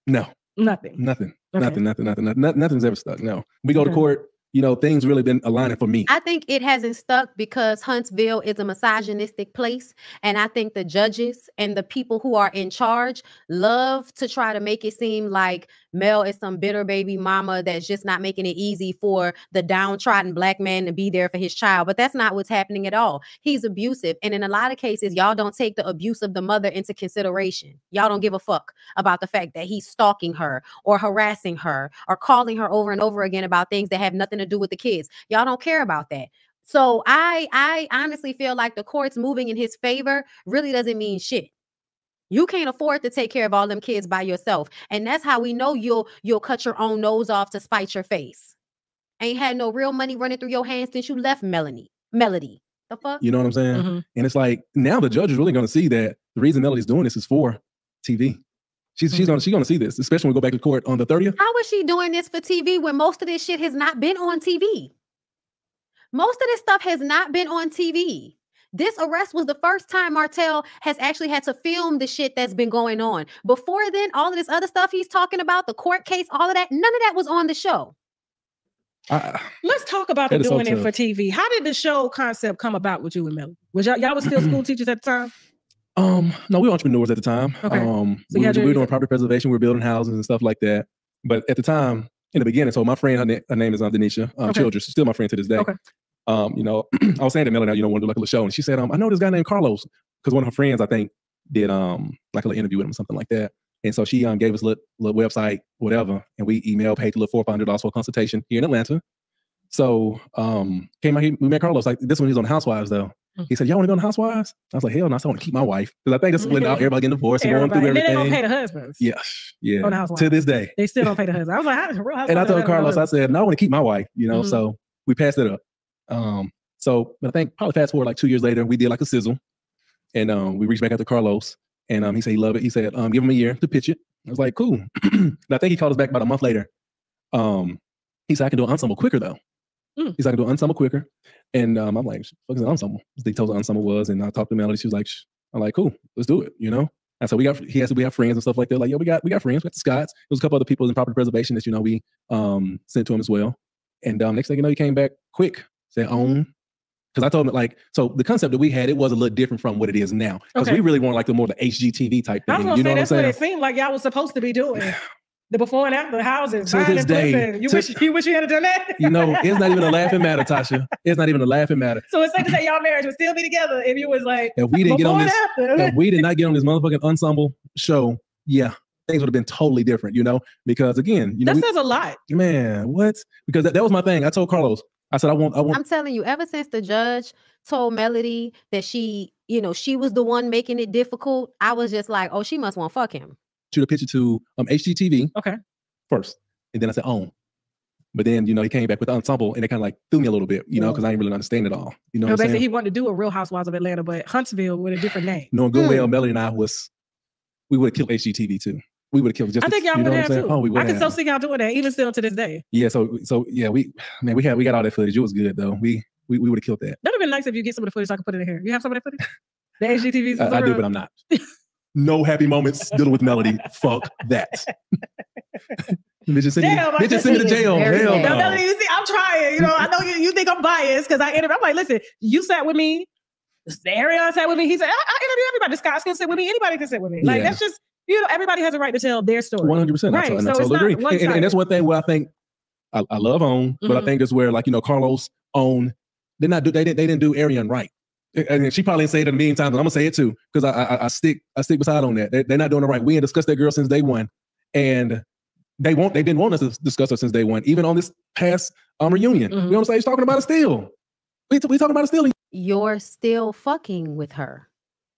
No. Nothing. Okay. Nothing. Nothing's ever stuck. No. We go to court. You know, things really been aligning for me. I think it hasn't stuck because Huntsville is a misogynistic place, and I think the judges and the people who are in charge love to try to make it seem like Mel is some bitter baby mama that's just not making it easy for the downtrodden Black man to be there for his child. But that's not what's happening at all. He's abusive, and in a lot of cases, y'all don't take the abuse of the mother into consideration. Y'all don't give a fuck about the fact that he's stalking her or harassing her or calling her over and over again about things that have nothing to do with the kids. Y'all don't care about that. So I honestly feel like the courts moving in his favor really doesn't mean shit. You can't afford to take care of all them kids by yourself. And that's how we know you'll cut your own nose off to spite your face. Ain't had no real money running through your hands since you left Melody. The fuck? You know what I'm saying? And it's like, now the judge is really going to see that the reason Melody's doing this is for TV. She's gonna see this, especially when we go back to court on the 30th. How is she doing this for TV when most of this shit has not been on TV? Most of this stuff has not been on TV. This arrest was the first time Martell has actually had to film the shit that's been going on. Before then, all of this other stuff he's talking about, the court case, all of that, none of that was on the show. Let's talk about the doing it for TV. How did the show concept come about with you and Melody? Was y'all was still school teachers at the time? No, we were entrepreneurs at the time. Okay. So we were doing property preservation. We were building houses and stuff like that. But at the time, in the beginning, so my friend, her name is Denisha Childress. She's still my friend to this day. Okay. You know, I was saying to Melody, you know, wanted to do like a little show, and she said, I know this guy named Carlos, because one of her friends, I think, did like a little interview with him or something like that. And so she gave us a little website, whatever, and we emailed, paid a little $400 for a consultation here in Atlanta. So came out here, we met Carlos. Like this one, he's on Housewives though. He said, y'all want to be on Housewives? I was like, hell no, I want to keep my wife. Because I think that's when everybody getting divorced and going through everything. And they don't pay the husbands. Yeah. Yeah. On Housewives. To this day. They still don't pay the husbands. I was like, Real Housewives. And I told Carlos, I said, no, I want to keep my wife, you know, so we passed it up. But I think probably fast forward like 2 years later, we did like a sizzle. And we reached back out to Carlos. And he said he loved it. He said, give him a year to pitch it. I was like, cool. And I think he called us back about a month later. He said, I can do an ensemble quicker though. He's like, I can do an ensemble quicker. And I'm like, what is an ensemble? They told us what ensemble was, and I talked to Melody. She was like, I'm like, cool, let's do it, you know? And so we have friends and stuff like that. Like, yo, we got friends, we got the Scots. There was a couple other people in property preservation that, you know, we sent to him as well. And next thing you know, he came back quick, said Own. Because I told him, like, so the concept that we had, it was a little different from what it is now. Because we really want like the more the HGTV type thing. I was gonna say, that's what it seemed like y'all was supposed to be doing. The before and after the houses. To this day. You wish you had done that? You know, it's not even a laughing matter, Tasha. It's not even a laughing matter. So it's safe to say y'all marriage would still be together if you was like, if we didn't get on this, if we did not get on this motherfucking ensemble show, yeah, things would have been totally different, you know? Because again, you know, that says a lot. Man, what? Because that was my thing. I told Carlos, I said, I'm telling you, ever since the judge told Melody that she, you know, she was the one making it difficult, I was just like, oh, she must want to fuck him. Shoot a picture to HGTV first, and then I said Own. But then, you know, he came back with the ensemble, and it kind of like threw me a little bit, you know, because I didn't really understand it all. You know, basically he wanted to do a Real Housewives of Atlanta, but Huntsville with a different name. Knowing good well, Melody and I we would have killed HGTV too. We would have killed. Just I think y'all would have too. Oh, we would. I can still see y'all doing that, even still to this day. Yeah. So yeah, we got all that footage. It was good though. We would have killed that. That would have been nice if you get some of the footage. I could put it in here. You have some of that footage? The HGTV's. I do, but I'm not. No happy moments dealing with Melody. Fuck that. Bitches send me to jail. Hell no. Melody, you see, I'm trying. You know, I know you think I'm biased because I'm like, listen, you sat with me. Arianne sat with me. He said, I interview everybody. Scott's gonna sit with me. Anybody can sit with me. Like, that's just, you know, everybody has a right to tell their story. 100%. Right. I totally agree. And that's one thing where I think I love Own, but I think that's where, like, you know, Carlos, Own, they didn't do Arianne right. And she probably said it a million times, but I'm gonna say it too, because I stick beside on that. They're not doing it right. We ain't discussed that girl since day one, and they didn't want us to discuss her since day one. Even on this past reunion, you know what I'm saying? She's talking about it still. We talking about it still. You're still fucking with her.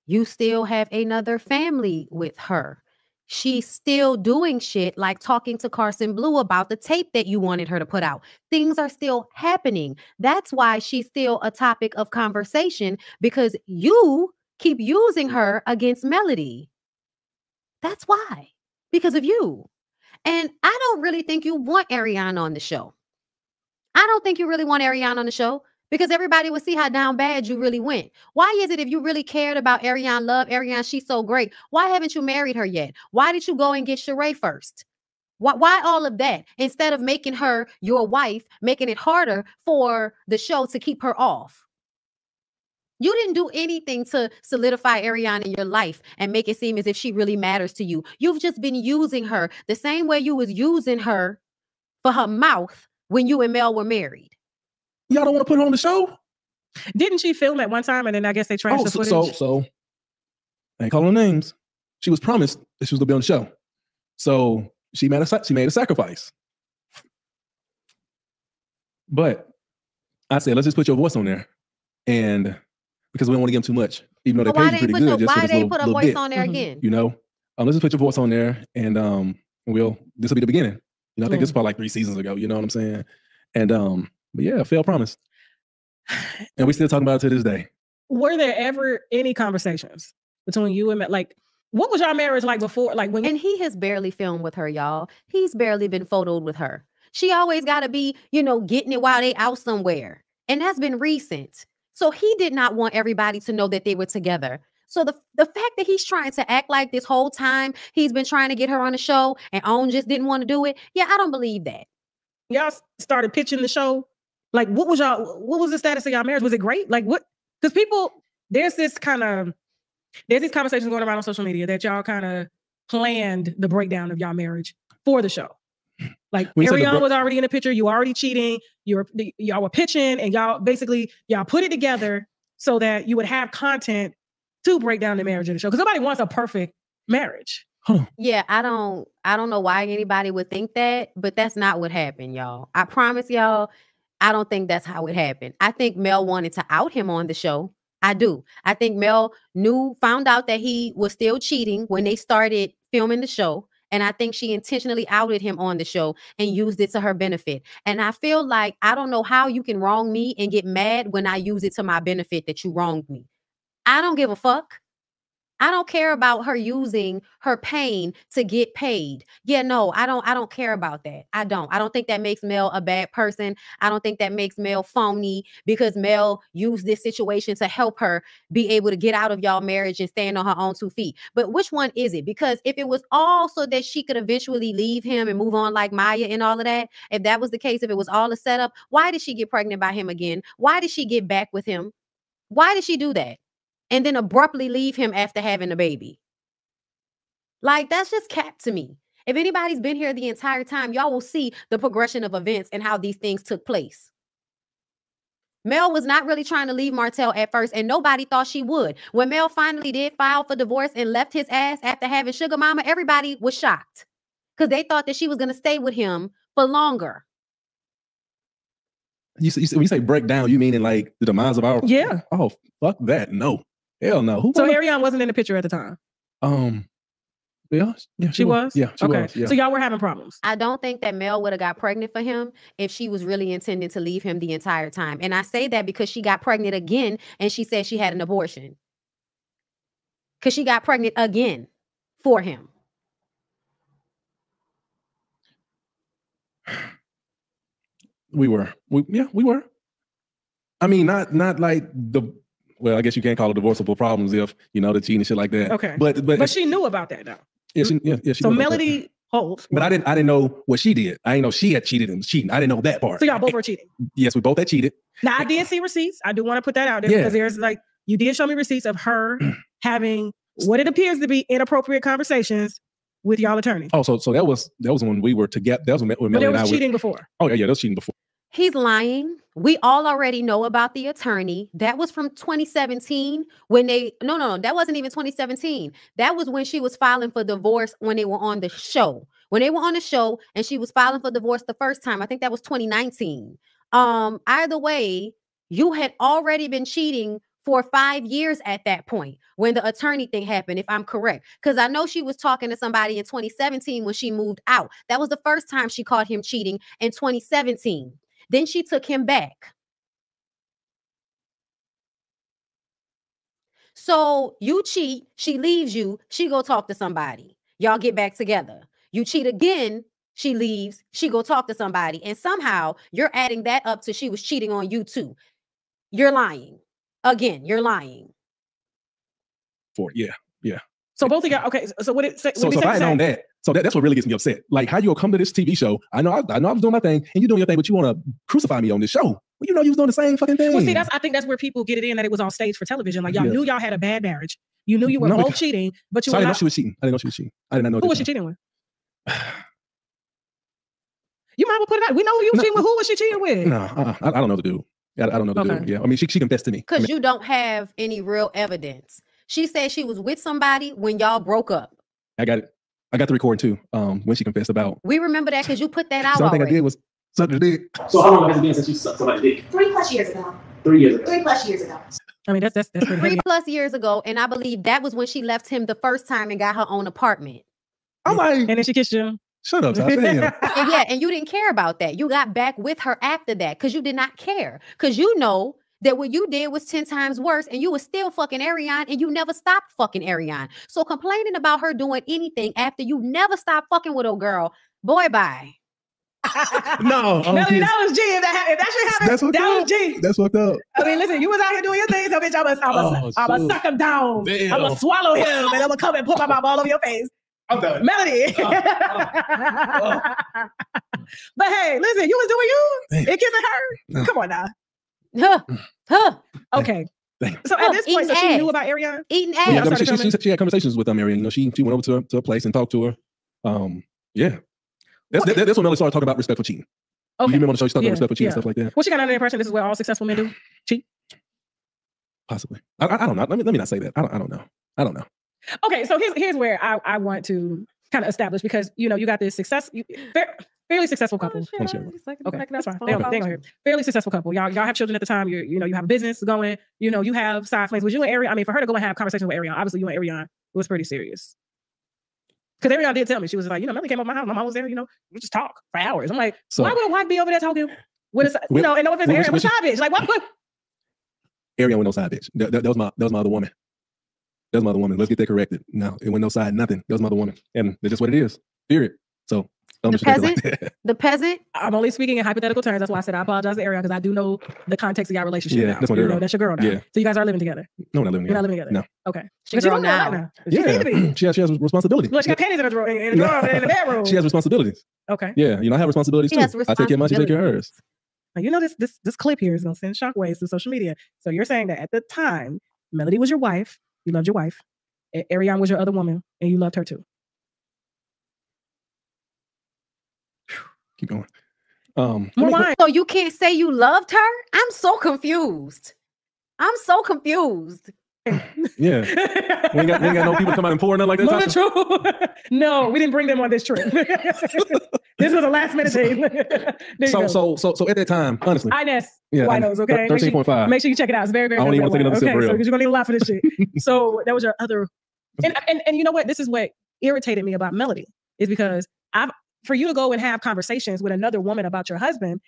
You still have another family with her. She's still doing shit like talking to Carson Blue about the tape that you wanted her to put out. Things are still happening. That's why she's still a topic of conversation, because you keep using her against Melody. That's why. Because of you. And I don't really think you want Arianne on the show. I don't think you really want Arianne on the show, because everybody would see how down bad you really went. Why is it if you really cared about Arianne, love Arianne, she's so great, why haven't you married her yet? Why did you go and get Sheree first? Why all of that? Instead of making her your wife, making it harder for the show to keep her off. You didn't do anything to solidify Arianne in your life and make it seem as if she really matters to you. You've just been using her the same way you was using her for her mouth when you and Mel were married. Y'all don't want to put her on the show? Didn't she film at one time, and then I guess they trashed the footage? So, I ain't calling names. She was promised that she was going to be on the show. So she made a sacrifice. But I said, let's just put your voice on there. And because we don't want to give them too much, even though the page is pretty good. Why they put a voice on there again? You know, let's just put your voice on there, and this will be the beginning. You know, I think this was probably like 3 seasons ago. You know what I'm saying? And but yeah, failed promise. And we still talking about it to this day. Were there ever any conversations between you and like, what was your marriage like before? Like when? And he has barely filmed with her, y'all. He's barely been photoed with her. She always got to be, you know, getting it while they out somewhere. And that's been recent. So he did not want everybody to know that they were together. So the fact that he's trying to act like this whole time he's been trying to get her on the show and Own just didn't want to do it. Yeah, I don't believe that. Y'all started pitching the show. Like, what was the status of y'all marriage? Was it great? Like, what? Because there's these conversations going around on social media that y'all kind of planned the breakdown of y'all marriage for the show. Like, Arianne was already in the picture. You already cheating. Y'all were pitching, and y'all put it together so that you would have content to break down the marriage of the show. Because nobody wants a perfect marriage. Yeah, I don't know why anybody would think that, but that's not what happened, y'all. I promise y'all, I don't think that's how it happened. I think Mel wanted to out him on the show. I do. I think Mel found out that he was still cheating when they started filming the show. And I think she intentionally outed him on the show and used it to her benefit. And I feel like, I don't know how you can wrong me and get mad when I use it to my benefit that you wronged me. I don't give a fuck. I don't care about her using her pain to get paid. Yeah, no, I don't care about that. I don't think that makes Mel a bad person. I don't think that makes Mel phony, because Mel used this situation to help her be able to get out of y'all marriage and stand on her own two feet. But which one is it? Because if it was all so that she could eventually leave him and move on like Maya and all of that, if that was the case, if it was all a setup, why did she get pregnant by him again? Why did she get back with him? Why did she do that? And then abruptly leave him after having a baby. Like, that's just cap to me. If anybody's been here the entire time, y'all will see the progression of events and how these things took place. Mel was not really trying to leave Martell at first, and nobody thought she would. When Mel finally did file for divorce and left his ass after having Sugar Mama, everybody was shocked because they thought that she was going to stay with him for longer. When you say break down, you mean like the demise of our... Yeah. Oh, fuck that. No. Hell no. Who so Arianne wasn't in the picture at the time? Yeah, she was? Yeah, she was. Yeah. So y'all were having problems. I don't think that Mel would have got pregnant for him if she was really intending to leave him the entire time. And I say that because she got pregnant again and she said she had an abortion. Because she got pregnant again for him. We were. I mean, not like the... Well, I guess you can't call it divorceable problems if, you know, the cheating and shit like that. Okay. But she knew about that though. Yeah, she so Melody Holt. But I didn't know what she did. I didn't know she had cheated and was cheating. I didn't know that part. So y'all both were cheating. Yes, we both had cheated. Now I did see receipts. I do want to put that out there, because there's like, you did show me receipts of her having what it appears to be inappropriate conversations with y'all attorney. Oh, so that was when we were together. That was when Melody and I were cheating before. Oh yeah, that was cheating before. He's lying. We all already know about the attorney. That was from 2017 when they... No, that wasn't even 2017. That was when she was filing for divorce when they were on the show. When they were on the show and she was filing for divorce the first time, I think that was 2019. Either way, you had already been cheating for 5 years at that point when the attorney thing happened, if I'm correct. Because I know she was talking to somebody in 2017 when she moved out. That was the first time she caught him cheating in 2017. Then she took him back. So you cheat, she leaves you, she go talk to somebody. Y'all get back together. You cheat again, she leaves, she go talk to somebody. And somehow you're adding that up to she was cheating on you too. You're lying. Again, you're lying. Yeah. So both of y'all, okay. So what it says. So if I had known that. So that's what really gets me upset. Like, how you gonna come to this TV show? I know I was doing my thing and you doing your thing, but you wanna crucify me on this show. Well, you know you was doing the same fucking thing. Well, see, I think that's where people get it in that it was on stage for television. Like, y'all knew y'all had a bad marriage. You knew you were both cheating, but you... I didn't know she was cheating. I didn't know she was cheating. I did not know. Who was she cheating with? You might as well put it out. We know who you were cheating with. Who was she cheating with? No, I don't know the dude. I don't know the dude. Yeah, I mean, she confessed to me. Because you don't have any real evidence. She said she was with somebody when y'all broke up. I got it. I got the recording too. When she confessed about... We remember that because you put that out. So I think I did was suck the dick. So how long has it been since you sucked somebody's dick? 3+ years ago. I mean, that's 3+ years ago, and I believe that was when she left him the first time and got her own apartment. I'm like, and then she kissed you. Shut up, Tasha. And you didn't care about that. You got back with her after that because you did not care, because you know that what you did was 10 times worse, and you were still fucking Arianne, and you never stopped fucking Arianne. So complaining about her doing anything after you never stopped fucking with old girl, boy, bye. No. Melody, that was G. If that shit happened, that was G. That's fucked up. I mean, listen, you was out here doing your thing, so bitch, I'm gonna suck him down. Damn. I'm gonna swallow him, and I'm gonna come and put my mouth all over your face. I'm done. Melody. But hey, listen, you was doing you. Damn. It kissing her. No. Come on now. Okay. So at this point, so she knew about Arianne? Eating ass. Yeah, I mean, she had conversations with Arianne. You know, she went over to a place and talked to her. Yeah. That's when Melody started talking about respectful cheating. Okay. You remember on the show she talked about respectful cheating and stuff like that. What, she got under the impression this is what all successful men do? Cheat? Possibly. I don't know. Let me not say that. I don't know. Okay, so here's where I want to kind of establish, because you know you got this success. fairly successful couple. Oh, shit, okay, that's fine. They don't hear. Fairly successful couple. Y'all have children at the time. You have a business going. You have side flings. Was you and Arianne? I mean, for her to go and have conversations with Arianne, obviously you and Arianne was pretty serious. Because Arianne did tell me, she was like, Melody came over my house. My mom was there. We just talk for hours. I'm like, so, why would a wife be over there talking with a and no offense, Arianne was side bitch. Like, why? Arianne was no side bitch. That was my other woman. That was my other woman. Let's get that corrected. No, it went no side nothing. That was my other woman, and that's just what it is. Period. So. The peasant. I'm only speaking in hypothetical terms. That's why I said I apologize to Arianne, because I do know the context of your relationship. Yeah, that's my girl. That's your girl now. Yeah. So you guys are living together. No, we're not living together. You're not living together. No. Okay. She's a girl now. Yeah. She has responsibilities. Look, she got panties in the drawer and in the bedroom. She has responsibilities. Okay. Yeah. I have responsibilities too. I take care of mine. She take care of hers. Now, this clip here is gonna send shockwaves through social media. So you're saying that at the time, Melody was your wife. You loved your wife. Arianne was your other woman, and you loved her too. Keep going. So you can't say you loved her? I'm so confused. I'm so confused. Yeah. We ain't got no people come out and pour nothing like that. True. No, we didn't bring them on this trip. This was a last minute thing. So at that time, honestly. Ines. Yeah. Winos, okay? 13.5. Make sure you check it out. It's very, very good. I don't even want to take another sip for real. Because you're going to need a lot for this shit. So that was your other. And you know what? This is what irritated me about Melody, is because for you to go and have conversations with another woman about your husband,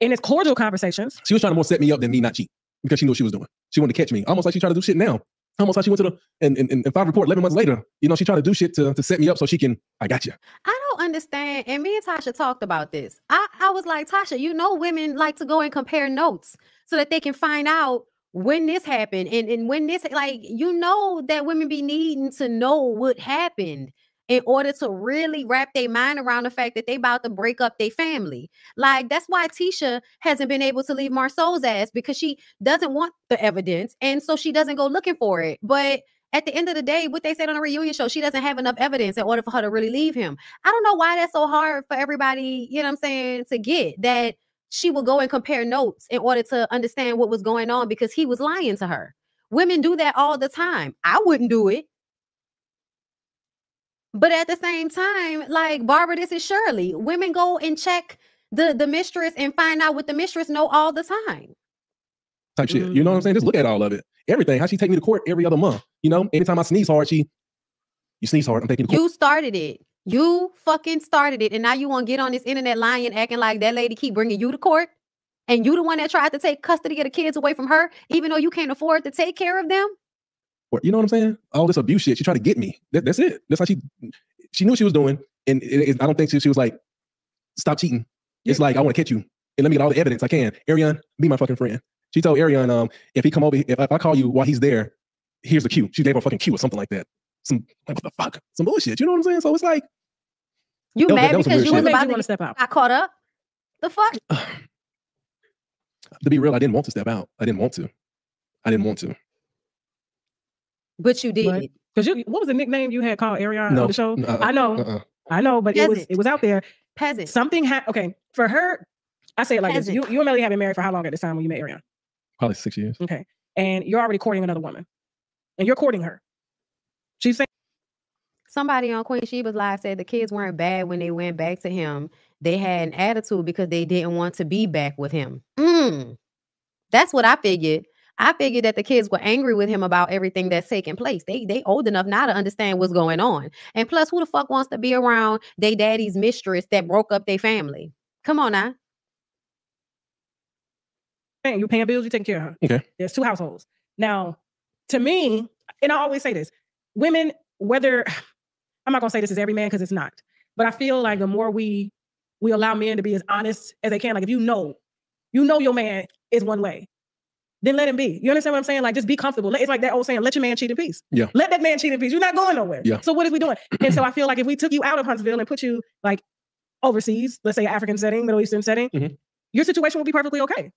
and it's cordial conversations. She was trying to more set me up than me not cheat, because she knew what she was doing. She wanted to catch me. Almost like she tried to do shit now. Almost like she went to the and five report 11 months later. She tried to do shit to set me up so she can, I got you. I don't understand. And me and Tasha talked about this. I was like, Tasha, women like to go and compare notes so that they can find out when this happened and when this, like, that women be needing to know what happened in order to really wrap their mind around the fact that they about to break up their family. Like, that's why Tisha hasn't been able to leave Marceau's ass, because she doesn't want the evidence. And so she doesn't go looking for it. But at the end of the day, what they said on a reunion show, she doesn't have enough evidence in order for her to really leave him. I don't know why that's so hard for everybody, to get that she will go and compare notes in order to understand what was going on, because he was lying to her. Women do that all the time. I wouldn't do it. But at the same time, like, Barbara, this is Shirley. Women go and check the mistress and find out what the mistress know all the time. Type shit. You know what I'm saying? Just look at all of it. Everything. How she take me to court every other month. Anytime I sneeze hard, you sneeze hard, I'm taking the court. You started it. You fucking started it. And now you want to get on this internet lying, acting like that lady keep bringing you to court. And you the one that tried to take custody of the kids away from her, even though you can't afford to take care of them. You know what I'm saying? All this abuse shit. She tried to get me. That's it. That's how she knew what she was doing. And I don't think she was like, stop cheating. Yeah. It's like, I want to catch you. And let me get all the evidence I can. Arianne, be my fucking friend. She told Arianne, if he come over, if I call you while he's there, here's the cue. She gave her a fucking cue or something like that. Like, what the fuck? Some bullshit. You know what I'm saying? So it's like. You mad because you was about to step out. I caught up. The fuck? To be real, I didn't want to step out. I didn't want to. But you did. Because what was the nickname you had called Arianne on the show? I know, but it was out there. Peasant. Something happened. Okay, for her, I say it like this. You and Melody have been married for how long at this time when you met Arianne? Probably 6 years. Okay. And you're already courting another woman. And you're courting her. She's saying. Somebody on Queen Sheba's live said the kids weren't bad when they went back to him. They had an attitude because they didn't want to be back with him. That's what I figured. I figured that the kids were angry with him about everything that's taking place. They old enough now to understand what's going on. And plus, who the fuck wants to be around they daddy's mistress that broke up their family? Come on now. You're paying bills, you're taking care of her. Okay. There's two households. Now, to me, and I always say this, women, whether, I'm not going to say this is every man because it's not, but I feel like the more we allow men to be as honest as they can, like if you know your man is one way, then let him be. You understand what I'm saying? Like, just be comfortable. It's like that old saying, let your man cheat in peace. Yeah. Let that man cheat in peace. You're not going nowhere. Yeah. So what is we doing? And so I feel like if we took you out of Huntsville and put you like overseas, let's say African setting, Middle Eastern setting, your situation would be perfectly okay.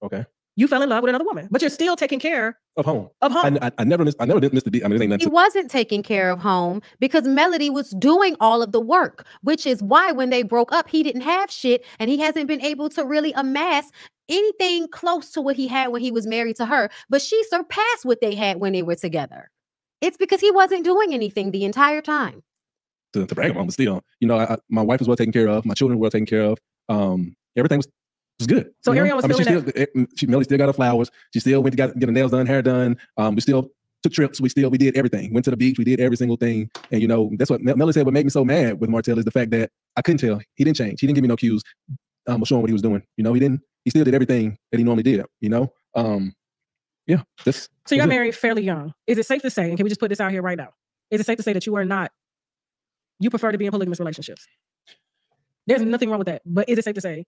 Okay. You fell in love with another woman, but you're still taking care of home. I never missed the beat. I mean, he wasn't taking care of home because Melody was doing all of the work, which is why when they broke up, he didn't have shit, and he hasn't been able to really amass anything close to what he had when he was married to her. But she surpassed what they had when they were together. It's because he wasn't doing anything the entire time. to brag about, but still, you know, my wife was well taken care of, my children were well taken care of, everything was good. So Arianne was Melody still got her flowers. She still went to get her nails done, hair done. We still took trips. We did everything. Went to the beach. We did every single thing. And you know, that's what Melody said. What made me so mad with Martell is the fact that I couldn't tell. He didn't change. He didn't give me no cues. Showing what he was doing. You know, he still did everything that he normally did. You know, yeah. So you got married fairly young. Is it safe to say, and can we just put this out here right now? Is it safe to say that you prefer to be in polygamous relationships? There's nothing wrong with that, but is it safe to say?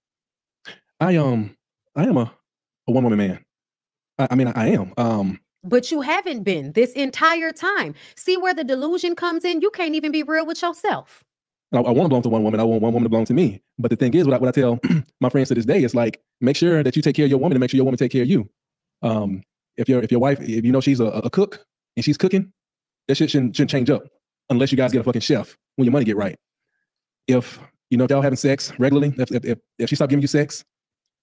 I am a one woman man. I mean, I am. But you haven't been this entire time. See where the delusion comes in? You can't even be real with yourself. I want to belong to one woman. I want one woman to belong to me. But the thing is, what I tell my friends to this day is like, make sure that you take care of your woman and make sure your woman take care of you. If your wife, if you know she's a cook and she's cooking, that shit shouldn't change up unless you guys get a fucking chef when your money get right. If you know y'all having sex regularly, if she stopped giving you sex,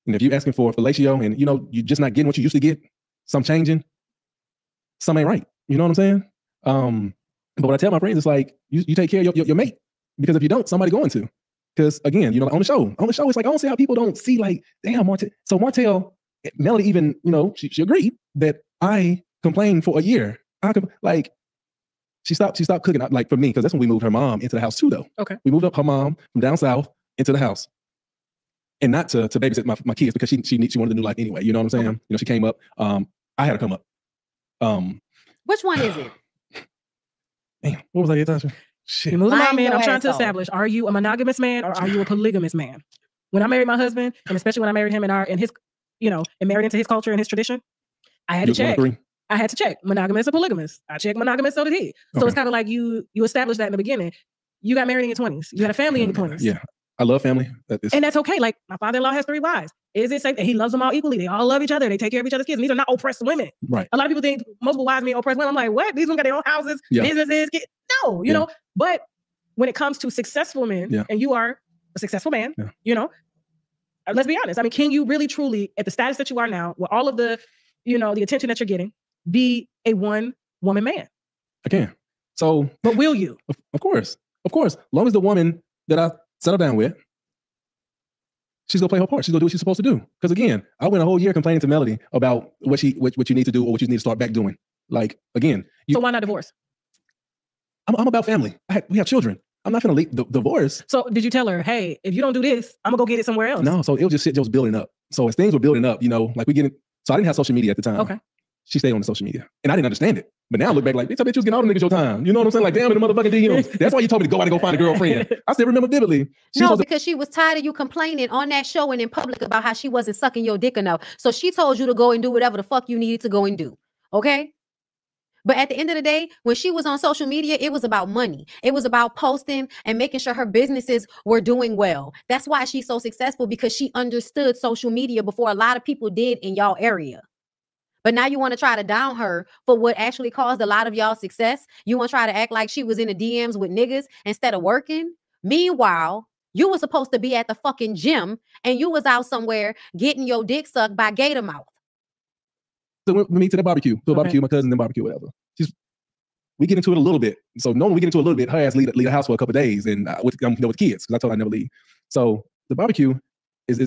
and if you're asking for fellatio and you know you're just not getting what you used to get, some changing, some ain't right. You know what I'm saying? But what I tell my friends is like, you take care of your mate, because if you don't, somebody going to. Because again, you know, on the show, it's like I don't see how people don't see like, damn, Martell. So Martell, Melody even, you know, she agreed that I complained for a year. Like she stopped cooking like for me, because that's when we moved her mom into the house too, though. Okay. We moved up her mom from down south into the house. And not to babysit my kids, because she wanted a new life anyway. You know what I'm saying? Okay. You know, she came up. I had her come up. Which one is it? Damn, what was I getting Tasha? Shit. You moved my man. I'm trying to establish: are you a monogamous man or are you a polygamous man? When I married my husband, and especially when I married him and his, you know, and married into his culture and his tradition, I had to check. I had to check monogamous or polygamous. I checked monogamous, so did he. So okay. It's kind of like you established that in the beginning. You got married in your 20s. You had a family in your 20s. Yeah. I love family. And that's okay. Like my father-in-law has 3 wives. Is it safe that he loves them all equally? They all love each other. They take care of each other's kids. And these are not oppressed women. Right. A lot of people think multiple wives mean oppressed women. I'm like, what? These women got their own houses, businesses, kids. No, you know, but when it comes to successful men and you are a successful man, you know, let's be honest. I mean, can you really truly at the status that you are now with all of the, you know, the attention that you're getting, be a one woman man? I can. So. But will you? Of course. As long as the woman that I settle down with, she's gonna play her part. She's gonna do what she's supposed to do. Because again, I went a whole year complaining to Melody about what you need to do or what you need to start back doing. Like again, so why not divorce? I'm about family. We have children. I'm not gonna leave divorce. So did you tell her, hey, if you don't do this, I'm gonna go get it somewhere else? No. So it was just building up. So as things were building up, you know, like so I didn't have social media at the time. Okay. She stayed on the social media, and I didn't understand it. But now I look back like, bitch, I bet you was getting all the niggas your time. You know what I'm saying? Like, damn, in the motherfucking DMs. That's why you told me to go out and go find a girlfriend. I still remember vividly. No, because she was tired of you complaining on that show and in public about how she wasn't sucking your dick enough. So she told you to go and do whatever the fuck you needed to go and do. Okay? But at the end of the day, when she was on social media, it was about money. It was about posting and making sure her businesses were doing well. That's why she's so successful, because she understood social media before a lot of people did in y'all area. But now you want to try to down her for what actually caused a lot of y'all success. You want to try to act like she was in the DMs with niggas instead of working. Meanwhile, you were supposed to be at the fucking gym and you was out somewhere getting your dick sucked by Gator Mouth. So we meet to the barbecue. My cousin and barbecue, whatever. We get into it a little bit. So normally we get into a little bit. Her ass leave the house for a couple of days and with kids, because I told her I never leave. So the barbecue is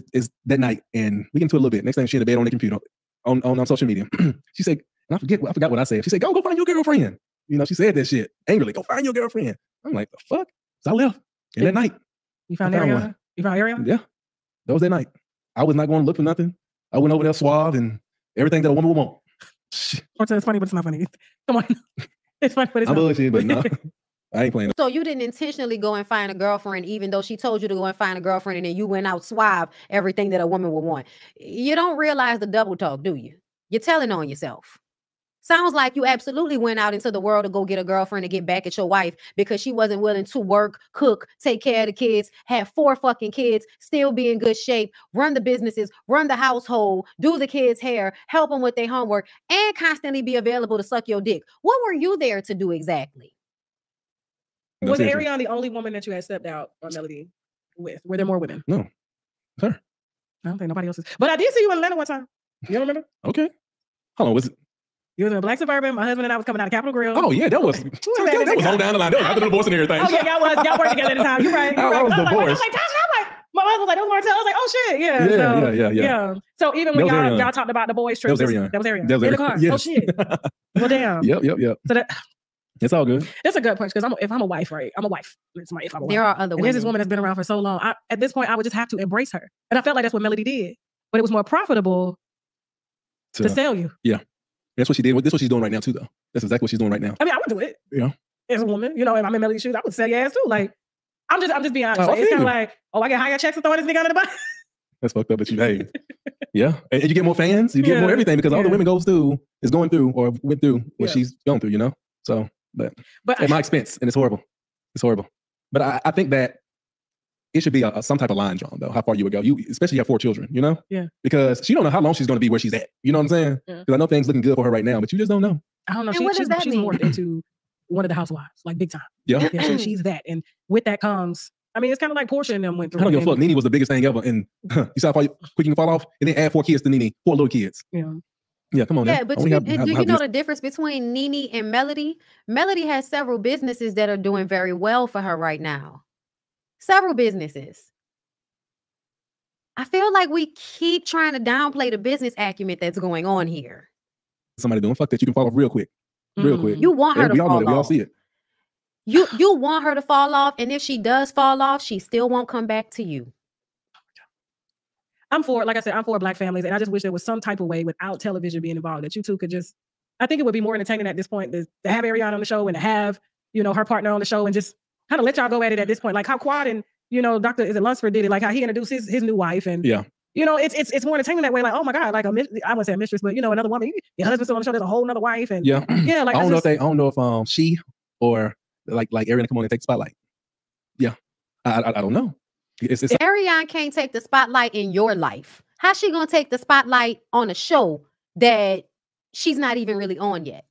that night, and we get into a little bit. Next thing she in the bed on the computer. On social media. She said, and I forgot what I said. She said, go find your girlfriend. You know, she said that shit angrily. Go find your girlfriend. I'm like, the fuck? So I left. And that night. You found Arianne? You found Arianne? Yeah. That was that night. I was not going to look for nothing. I went over there suave and everything that a woman would want. It's funny, but it's not funny. Come on. It's funny, but it's not funny. But no. I ain't playing. So you didn't intentionally go and find a girlfriend, even though she told you to go and find a girlfriend, and then you went out suave everything that a woman would want. You don't realize the double talk, do you? You're telling on yourself. Sounds like you absolutely went out into the world to go get a girlfriend to get back at your wife because she wasn't willing to work, cook, take care of the kids, have 4 fucking kids, still be in good shape, run the businesses, run the household, do the kids' hair, help them with their homework, and constantly be available to suck your dick. What were you there to do exactly? No, was seriously. Arianne the only woman that you had stepped out on Melody with? Were there more women? No. Her. I don't think nobody else is. But I did see you in Atlanta one time. You don't remember? Okay. Hold on. Was it? You was in a black Suburban. My husband and I was coming out of Capitol Grill. Oh, yeah, that was on down the line. That was after the divorce and everything. Oh, yeah, y'all worked together at the time. You're right. I was divorced. My husband was like, "Those Martell." I was like, "Oh shit, yeah, yeah." So even when y'all talked about the boys' trip, that was Arianne in the car. Yes. Oh shit. Well, damn. Yep. So that it's all good. That's a good punch because if I'm a wife, right? I'm a wife. There are other women. There's this woman that's been around for so long. At this point, I would just have to embrace her, and I felt like that's what Melody did, but it was more profitable to sell you. Yeah, that's what she did. That's what she's doing right now too, though. That's exactly what she's doing right now. I mean, I would do it. Yeah, as a woman, if I'm in Melody's shoes, I would sell your ass too. Like. I'm just being honest. It's kind of like, I get higher checks for throwing this nigga under the bus. That's fucked up, but and you get more fans, you get more everything because all the women went through what she's going through, So, but at my expense, and it's horrible. It's horrible. But I think that it should be some type of line drawn though. How far you would go, especially you have 4 children, Yeah. Because she don't know how long she's going to be where she's at. You know what I'm saying? Because I know things looking good for her right now, but you just don't know. I don't know. And she's more into one of the housewives, like big time. Yeah. So she's that. And with that comes, it's kind of like Portia and them went through. I don't give a fuck. Nene was the biggest thing ever. And you saw how quick you can fall off and then add 4 kids to Nene. 4 little kids. Yeah. Yeah, come on. Yeah, now. But do you know the difference between Nene and Melody? Melody has several businesses that are doing very well for her right now. Several businesses. I feel like we keep trying to downplay the business acumen that's going on here. Somebody doing fuck that you can fall off real quick. Real quick. You want her to fall off. We all see it. You want her to fall off, and if she does fall off, she still won't come back to you. I'm for black families, and I just wish there was some type of way without television being involved that you two could just, I think it would be more entertaining at this point to have Arianne on the show and to have, her partner on the show and just kind of let y'all go at it at this point. Like how Quad and, Dr. Lunsford did it, like how he introduced his new wife and it's more entertaining that way. Like, oh my God, like I wouldn't say a mistress, but another woman. Your husband's still on the show. There's a whole nother wife, and yeah. Like I don't know if she or like Arianne come on and take the spotlight. Yeah, I don't know. It's Arianne can't take the spotlight in your life. How's she gonna take the spotlight on a show that she's not even really on yet?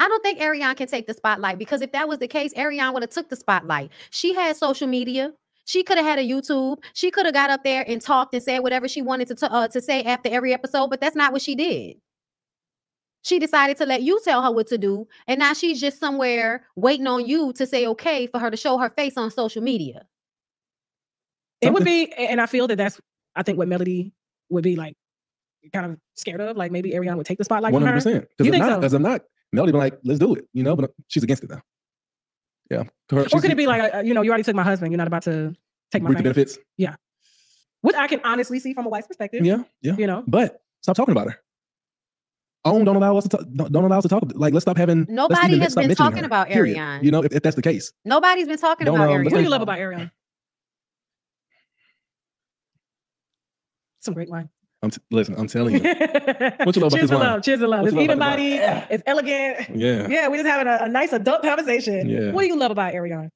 I don't think Arianne can take the spotlight because if that was the case, Arianne would have took the spotlight. She had social media. She could have had a YouTube. She could have got up there and talked and said whatever she wanted to say after every episode, but that's not what she did. She decided to let you tell her what to do, and now she's just somewhere waiting on you to say okay for her to show her face on social media. It would be, and I feel that's what Melody would be like, kind of scared of. Like maybe Arianne would take the spotlight. 100%. Because I'm not. Melody be like, let's do it, But she's against it now. Yeah. Or could it be like, you already took my husband. You're not about to take my benefits. Yeah. Which I can honestly see from a wife's perspective. Yeah. Yeah. But stop talking about her. Own don't allow us to talk. Don't allow us to talk. Like, let's stop having. Nobody has been talking about Arianne. If that's the case. Nobody's been talking about Arianne. What do you love about Arianne? Some great wine. Listen, I'm telling you. What you love about this wine? Cheers to love. It's even-bodied. It's elegant. Yeah. Yeah, we're just having a nice adult conversation. Yeah. What do you love about Arianne?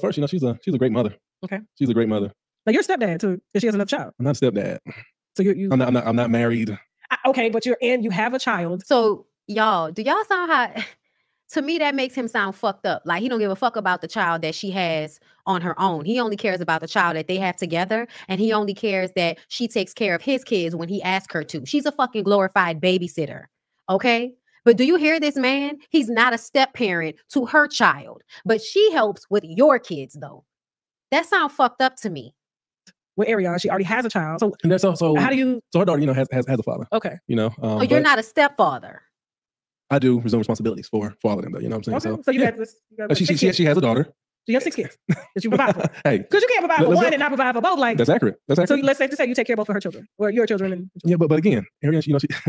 First, she's a great mother. Okay. She's a great mother. Like you're a stepdad too, because she has another child. I'm not a stepdad. So you I'm not married. Okay, but you have a child. So y'all, do y'all sound hot? To me, that makes him sound fucked up. Like he don't give a fuck about the child that she has on her own. He only cares about the child that they have together. And he only cares that she takes care of his kids when he asks her to. She's a fucking glorified babysitter. Okay. But do you hear this man? He's not a step parent to her child, but she helps with your kids though. That sounds fucked up to me. With Arianne, she already has a child. So how do you? So her daughter, has a father. Okay. So you're not a stepfather. I do resume responsibilities for all of them, though. You know what I'm saying? Okay. So you have this. She has a daughter. So you have 6 kids that you provide for. Hey, because you can't provide for one and not provide for both. Like that's accurate. So let's say you take care of both of her children or your children. Yeah, but again, Arianne,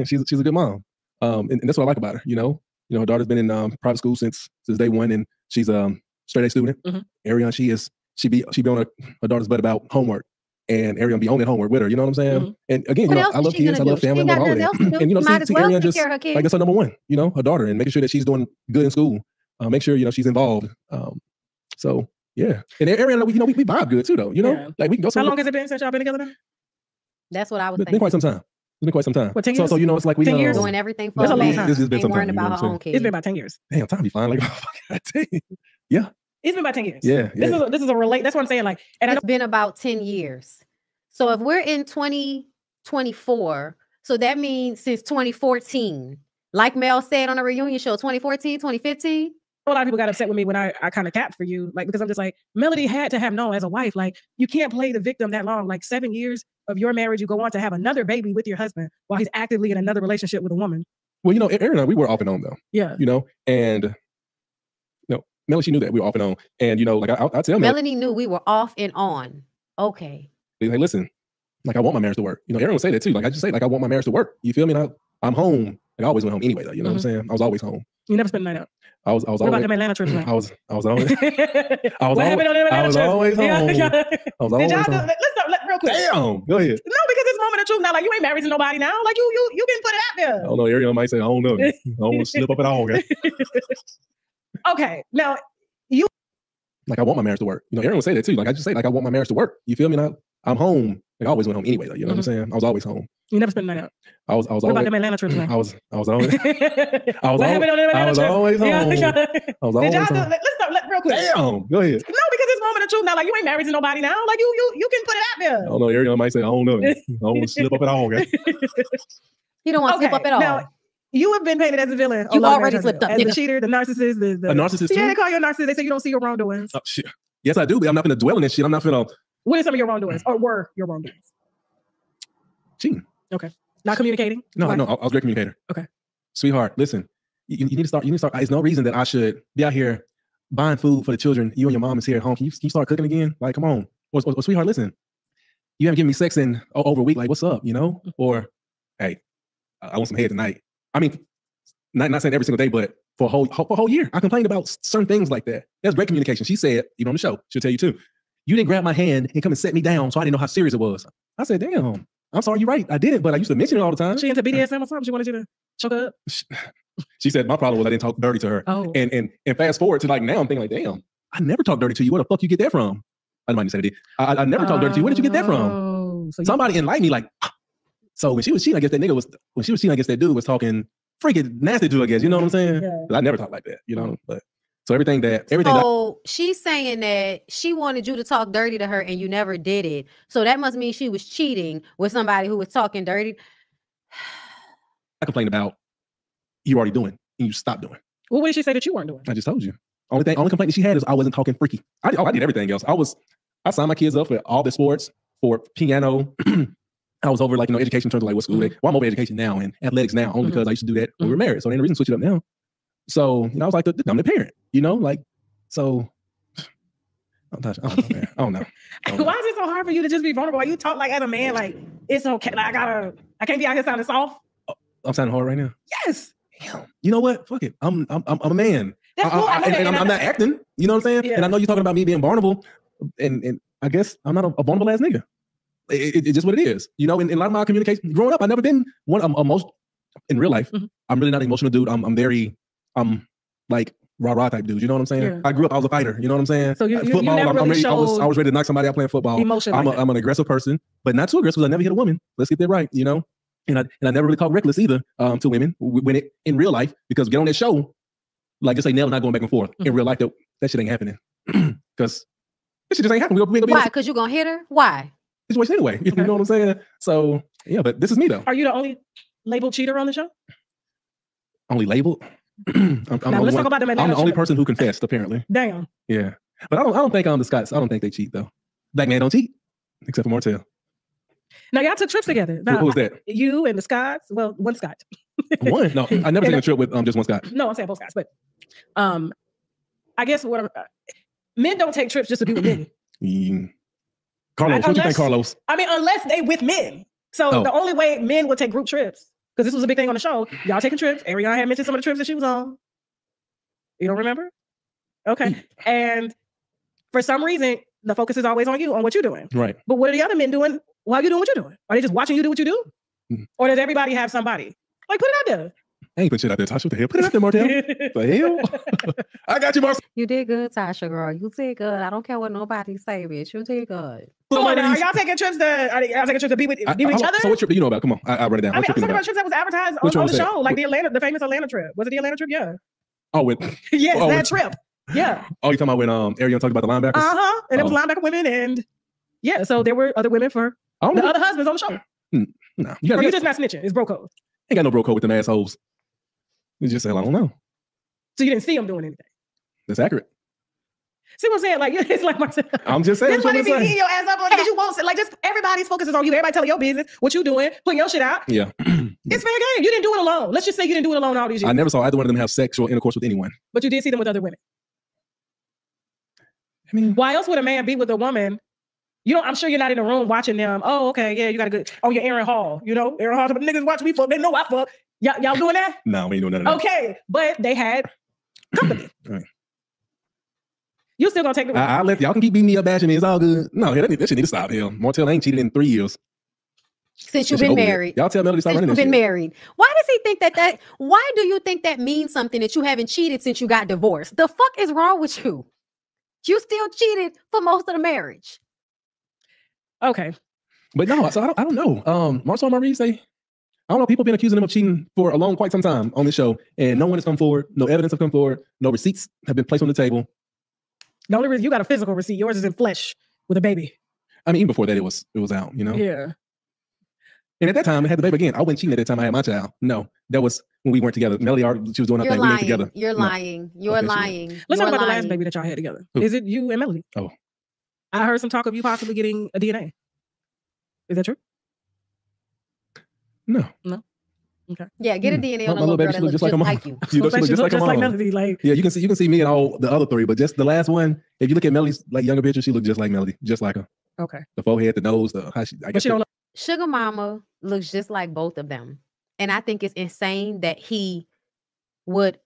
she's a good mom, and that's what I like about her. Her daughter's been in private school since day one, and she's straight A student. Mm-hmm. Arianne, she be on her daughter's butt about homework. And Arianne be owning homework with her, you know what I'm saying? Mm-hmm. And again, I love kids, I love family, I love all of that. And see Arianne just like that's her number one, her daughter, and making sure that she's doing good in school, make sure she's involved. So yeah, and Arianne, we vibe good too, though. Like we can go. How long has it been since y'all been together? Now? That's what I was thinking. Been quite some time. It's been quite some time. What, 10 years? So it's like we 10 years doing everything for a long time. This has been some time. It's been about 10 years. Damn, time be fine. Like yeah. It's been about 10 years. Yeah. This is a relate. That's what I'm saying. Like, and it's been about 10 years. So if we're in 2024, So that means since 2014, like Mel said on a reunion show, 2014, 2015. A lot of people got upset with me when I kind of capped for you, like, because I'm just like, Melody had to have known as a wife, like, you can't play the victim that long. Like 7 years of your marriage, you go on to have another baby with your husband while he's actively in another relationship with a woman. Well, you know, Aaron and I, we were off and on though. Yeah. You know, and you know, Melody, she knew that we were off and on. And you know, like I tell Melody knew we were off and on. Okay. Hey, listen, like I want my marriage to work. You know, Aaron would say that too. Like I just say, like I want my marriage to work. You feel me? And I'm home. Like I always went home anyway though. You know what I'm saying? I was always home. You never spent the night out. I was always, about them Atlanta trips, like? I was always home. Did y'all do, let's real quick. Damn, go ahead. No, because it's moment of truth now. Like you ain't married to nobody now. Like you can put it out there. I don't know. Arianne might say, I don't know. I don't want to slip up at all. Okay? Okay. Now you like I want my marriage to work. You know, Arianne would say that too. Like I just say, like I want my marriage to work. You feel me? And I'm home. Like I always went home anyway, though. You know what I'm saying? I was always home. You never spent the night out. I was what always about them Atlanta trips, like? I was always home. Let's real quick. Damn, go ahead. No, because it's moment of truth now. Like you ain't married to nobody now. Like you can put it out there. I don't know. Arianne might say, I don't know. I don't want to slip up at all. Okay? You don't want to slip up at all. Now, you have been painted as a villain. You already slipped up. As a cheater, the narcissist, the narcissist. Yeah, they call you a narcissist. They say you don't see your wrongdoings. Oh, shit. Yes, I do, but I'm not gonna dwell in this shit. I'm not gonna. What are some of your wrongdoings, or were your wrongdoings? Cheating. Okay. Not communicating? No, I was a great communicator. Okay. Sweetheart, listen, you need to start, there's no reason that I should be out here buying food for the children. You and your mom is here at home. Can you start cooking again? Like, come on. Or sweetheart, listen, you haven't given me sex in over a week. Like, what's up, you know? Or, hey, I want some head tonight. I mean, not saying every single day, but for a whole year, I complained about certain things like that. That's great communication. She said, even on the show, she'll tell you too, you didn't grab my hand and come and set me down, so I didn't know how serious it was. I said, damn. I'm sorry, you're right. I did it, but I used to mention it all the time. She into BDSM or something? She wanted you to choke her up? She said, my problem was I didn't talk dirty to her. Oh. And fast forward to like now, I'm thinking like, damn, I never talked dirty to you. Where the fuck you get that from? I might say that. I never talked dirty to you. Where did you get that from? So somebody enlightened me like, so when she was cheating, I guess that nigga was, when she was cheating, I guess that dude was talking freaking nasty to her, I guess. You know what I'm saying? Yeah. I never talked like that, you know? But so everything. So she's saying that she wanted you to talk dirty to her and you never did it. So that must mean she was cheating with somebody who was talking dirty. I complained about you already doing and you stopped doing. Well, what did she say that you weren't doing? I just told you. Only complaint that she had is I wasn't talking freaky. I did everything else. I signed my kids up for all the sports, for piano. I was over like, you know, education in terms of like what school they, well, I'm over education now and athletics now only because I used to do that when we were married. So there ain't no reason to switch it up now. So, you know, I was like the dominant parent, you know, like, so I don't know. Why is it so hard for you to just be vulnerable? You talk like as a man, like, it's okay. Like, I can't be out here sounding soft. Oh, I'm sounding hard right now. Yes. Damn. You know what? Fuck it. I'm a man. That's cool. I'm not acting. You know what I'm saying? Yeah. And I know you're talking about me being vulnerable and I guess I'm not a vulnerable ass nigga. It's just what it is. You know, in a lot of my communication growing up, I never been one of most in real life. I'm really not an emotional dude. I'm very, like rah-rah type dudes, you know what I'm saying? Yeah. I grew up, I was a fighter, you know what I'm saying? So football, you really I was ready to knock somebody out playing football. I'm an aggressive person, but not too aggressive because I never hit a woman. Let's get that right, you know? And I never really talk reckless either to women when it in real life, because get on that show, like just say Nell not going back and forth. In real life, that shit ain't happening. Because that shit just ain't happening. Why? Because you're going to hit her? Why? Situation anyway, you know what I'm saying? So yeah, but this is me though. Are you the only labeled cheater on the show? Only labeled? I'm the only person who confessed, apparently. Damn. Yeah, but I don't think the Scots. I don't think they cheat though. Black man don't cheat, except for Martell. Now y'all took trips together. Now, who was that? You and the Scots. Well, one Scott. One? No, I never taken a trip with just one Scott. No, I'm saying both Scots, but I guess what men don't take trips just to be with men. Carlos, what do you think, Carlos? I mean, unless they with men. So the only way men will take group trips. Because this was a big thing on the show. Y'all taking trips. Arianne had mentioned some of the trips that she was on. You don't remember? Okay. And for some reason, the focus is always on you, on what you're doing. Right. But what are the other men doing while you're doing what you're doing? Are they just watching you do what you do? Or does everybody have somebody? Like, put it out there. I ain't put shit out there, Tasha. What the hell? Put it out there, Martell. The hell? I got you, Martell. You did good, Tasha, girl. You did good. I don't care what nobody say, bitch. You did good. Come on, now, are y'all taking trips to? Are y'all taking trips to be with each other? So what trip do you know about? Come on, I run it down. I mean, I'm talking about trips that was advertised on the show, like the famous Atlanta trip. Was it the Atlanta trip? Yeah. Oh, with yes, oh, that trip. Yeah. Oh, you talking about when Arianne talked about the linebackers? And it was linebacker women, and yeah, so there were other women for the other husbands on the show. No. Or you just not snitching. It's bro code. Ain't got no bro code with them assholes. It's just saying, I don't know. So you didn't see them doing anything. That's accurate. See what I'm saying? Like, it's like Martell. I'm just saying. That's why they be eating your ass up because you won't. Like, just everybody's focuses on you. Everybody telling your business, what you doing, putting your shit out. Yeah. It's fair game. You didn't do it alone. Let's just say you didn't do it alone all these years. I never saw either one of them have sexual intercourse with anyone. But you did see them with other women. I mean, why else would a man be with a woman? You know, I'm sure you're not in a room watching them. Oh, okay, yeah, you got a good. Oh, you're Aaron Hall. You know, Aaron Hall. But niggas watch me fuck. They know I fuck. Y'all doing that? No, we ain't doing none of that. Okay, but they had company. Right. You still gonna take the? I left. Y'all can keep beating me up, bashing me. It's all good. No, that shit need to stop. Hell, Martell ain't cheated in 3 years. Since you've been married. Y'all tell Melody to stop running this shit. You've been married. Why does he think that? Why do you think that means something that you haven't cheated since you got divorced? The fuck is wrong with you? You still cheated for most of the marriage. Okay. But no, so I don't know. Martell Maurice, I don't know. People been accusing him of cheating for a long, quite some time on this show. And no one has come forward. No evidence have come forward. No receipts have been placed on the table. The only reason you got a physical receipt. Yours is in flesh with a baby. I mean, even before that, it was out, you know? Yeah. And at that time, I had the baby again. I wasn't cheating at that time I had my child. No, that was when we weren't together. Melody, she was doing her thing. We were together. You're lying. Let's talk about the last baby that y'all had together. Who? Is it you and Melody? Oh. I heard some talk of you possibly getting a DNA. Is that true? No. No? Okay. Yeah, get a DNA on a little baby. She looks just like a mom. She looks just like a mom. Yeah, you can see me and all the other three, but just the last one, if you look at Melody's younger picture, she looked just like Melody, just like her. Okay. The forehead, the nose, Sugar Mama looks just like both of them. And I think it's insane that he would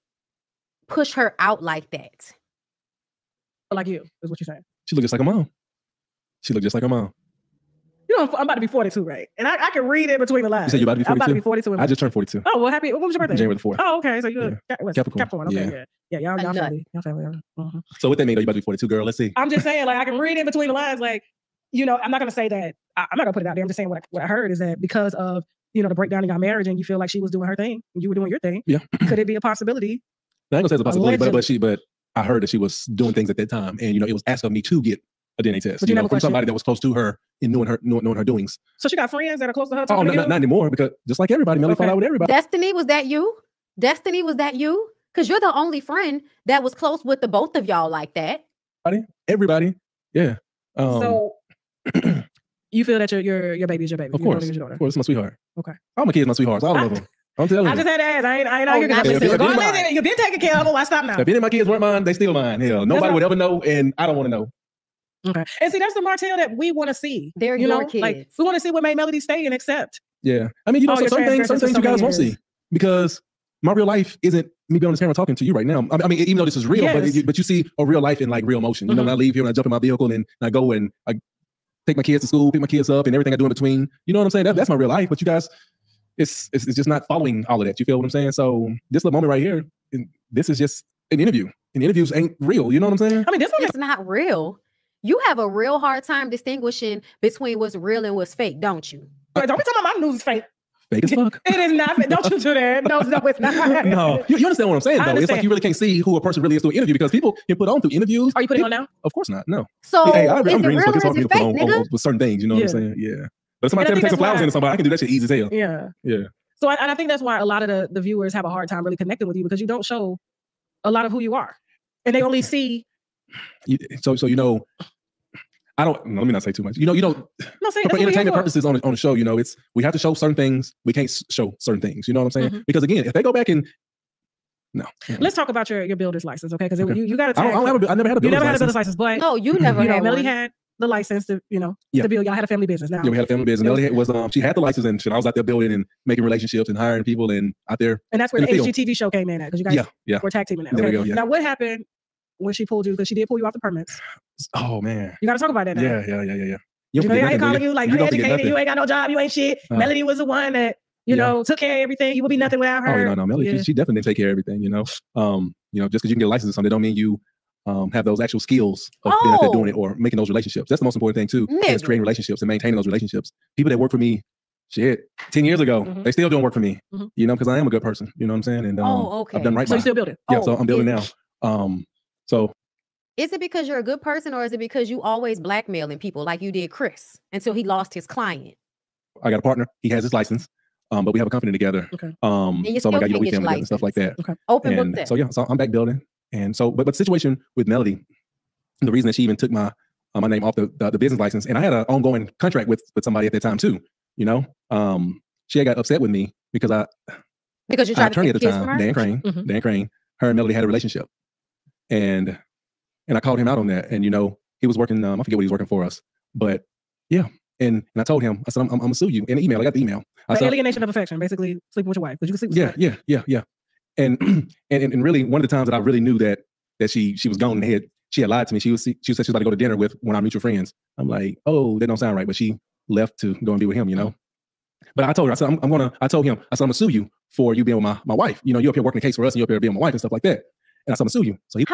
push her out like that. Like you, is what you're saying. She looked just like a mom. She looked just like a mom. You know, I'm about to be 42, right? And I can read it between the lines. You said you're about to be 42? I'm about to be 42. I just turned 42. Oh, well, happy. What was your birthday? January 4th. Oh, okay. So you're Capricorn. Okay, yeah. Y'all family. Uh-huh. So what that mean, though, you're about to be 42, girl? Let's see. I'm just saying, I can read in between the lines. You know, I'm not going to say that. I'm not going to put it out there. I'm just saying what I heard is that because of, the breakdown in our marriage and you feel like she was doing her thing and you were doing your thing. Yeah. Could it be a possibility? I ain't going to say it's a possibility, but I heard that she was doing things at that time, and it was asked of me to get a DNA test, from somebody that was close to her and knowing her doings. So she got friends that are close to her. Oh, not anymore, because just like everybody, Melody fought out with everybody. Destiny, was that you? Because you're the only friend that was close with the both of y'all like that. Everybody, yeah. So you feel that your baby's your baby? Of course, your daughter. Of course, my sweetheart. Okay, all my kids, my sweethearts. I love them. I'm telling you. I just had to ask. I ain't out here because you've been taking care of them. Why stop now? If any of my kids weren't mine, they still mine. Hell, nobody would ever know, and I don't want to know. Okay. And see, that's the Martell that we want to see. They're your kids. We want to see what made Melody stay and accept. Yeah. I mean, some things you guys won't see because my real life isn't me being on this camera talking to you right now. I mean, even though this is real, but you see a real life in real motion. You know, when I leave here and I jump in my vehicle and I go and I take my kids to school, pick my kids up and everything I do in between. You know what I'm saying? That's my real life. But you guys... It's just not following all of that. You feel what I'm saying? So this little moment right here, this is just an interview. And interviews ain't real. You know what I'm saying? I mean, it's not real. You have a real hard time distinguishing between what's real and what's fake, don't you? Don't be talking about my news is fake. Fake as fuck. It is not fake. Don't you do that. No, it's not. No. You understand what I'm saying, though. It's you really can't see who a person really is through an interview because people can put on through interviews. Are you putting on now? Of course not. No. So I'm green as fuck. It's hard for me to put on with certain things. You know what I'm saying? Yeah. But somebody tell me to take some flowers into somebody, I can do that shit easy as hell. Yeah. Yeah. So I think that's why a lot of the viewers have a hard time really connecting with you because you don't show a lot of who you are. And they only see. So I don't, let me not say too much. For entertainment purposes on the show, it's, we have to show certain things. We can't show certain things. You know what I'm saying? Mm-hmm. Because again, if they go back and, no. Let's talk about your builder's license, okay? Because you got to tell. I never had a builder's license. You never had a builder's license, but. No, you never had one. Melody had the license to, to build. Y'all had a family business now. Yeah, we had a family business. Melody was, she had the license and shit. I was out there building and making relationships and hiring people and out there. And that's where the HGTV show came in at because you guys were tag teaming that. Okay. There we go, yeah. Now, what happened when she pulled you? Because she did pull you off the permits. Oh, man. You got to talk about that now. Yeah. I ain't calling you you educated, you ain't got no job, you ain't shit. Melody was the one that, took care of everything. You would be nothing without her. Oh, no, Melody, she definitely didn't take care of everything, just because you can get a license or something, don't mean you have those actual skills of being out there doing it or making those relationships. That's the most important thing too, is creating relationships and maintaining those relationships. People that work for me, 10 years ago, they still don't work for me, because I am a good person, you know what I'm saying? And I've done right. So you're still building? Yeah, so I'm building now. So. Is it because you're a good person or is it because you always blackmailing people like you did Chris until he lost his client? I got a partner. He has his license. But we have a company together. Okay. So like, we family and stuff like that. Okay. Open book that. So yeah, so I'm back building. And so, but the situation with Melody, the reason that she even took my my name off the business license, and I had an ongoing contract with somebody at that time too. You know, she had got upset with me because you tried to get kids from her? Dan Crane, mm-hmm. Dan Crane, her and Melody had a relationship, and I called him out on that. And you know, he was working. I forget what he was working for us, but yeah. And I told him, I said, I'm gonna sue you. In the email, I got the email. I said, alienation of affection, basically sleeping with your wife, but you can sleep with your wife. Yeah. And really, one of the times that I really knew that she was going in the head, she had lied to me. She said she was about to go to dinner with one of our mutual friends. I'm like, oh, that don't sound right. But she left to go and be with him, you know. But I told her, I said, I told him, I said, I'm gonna sue you for you being with my wife. You know, you're up here working the case for us, and you're up here being my wife and stuff like that. And I said, I'm gonna sue you. So he,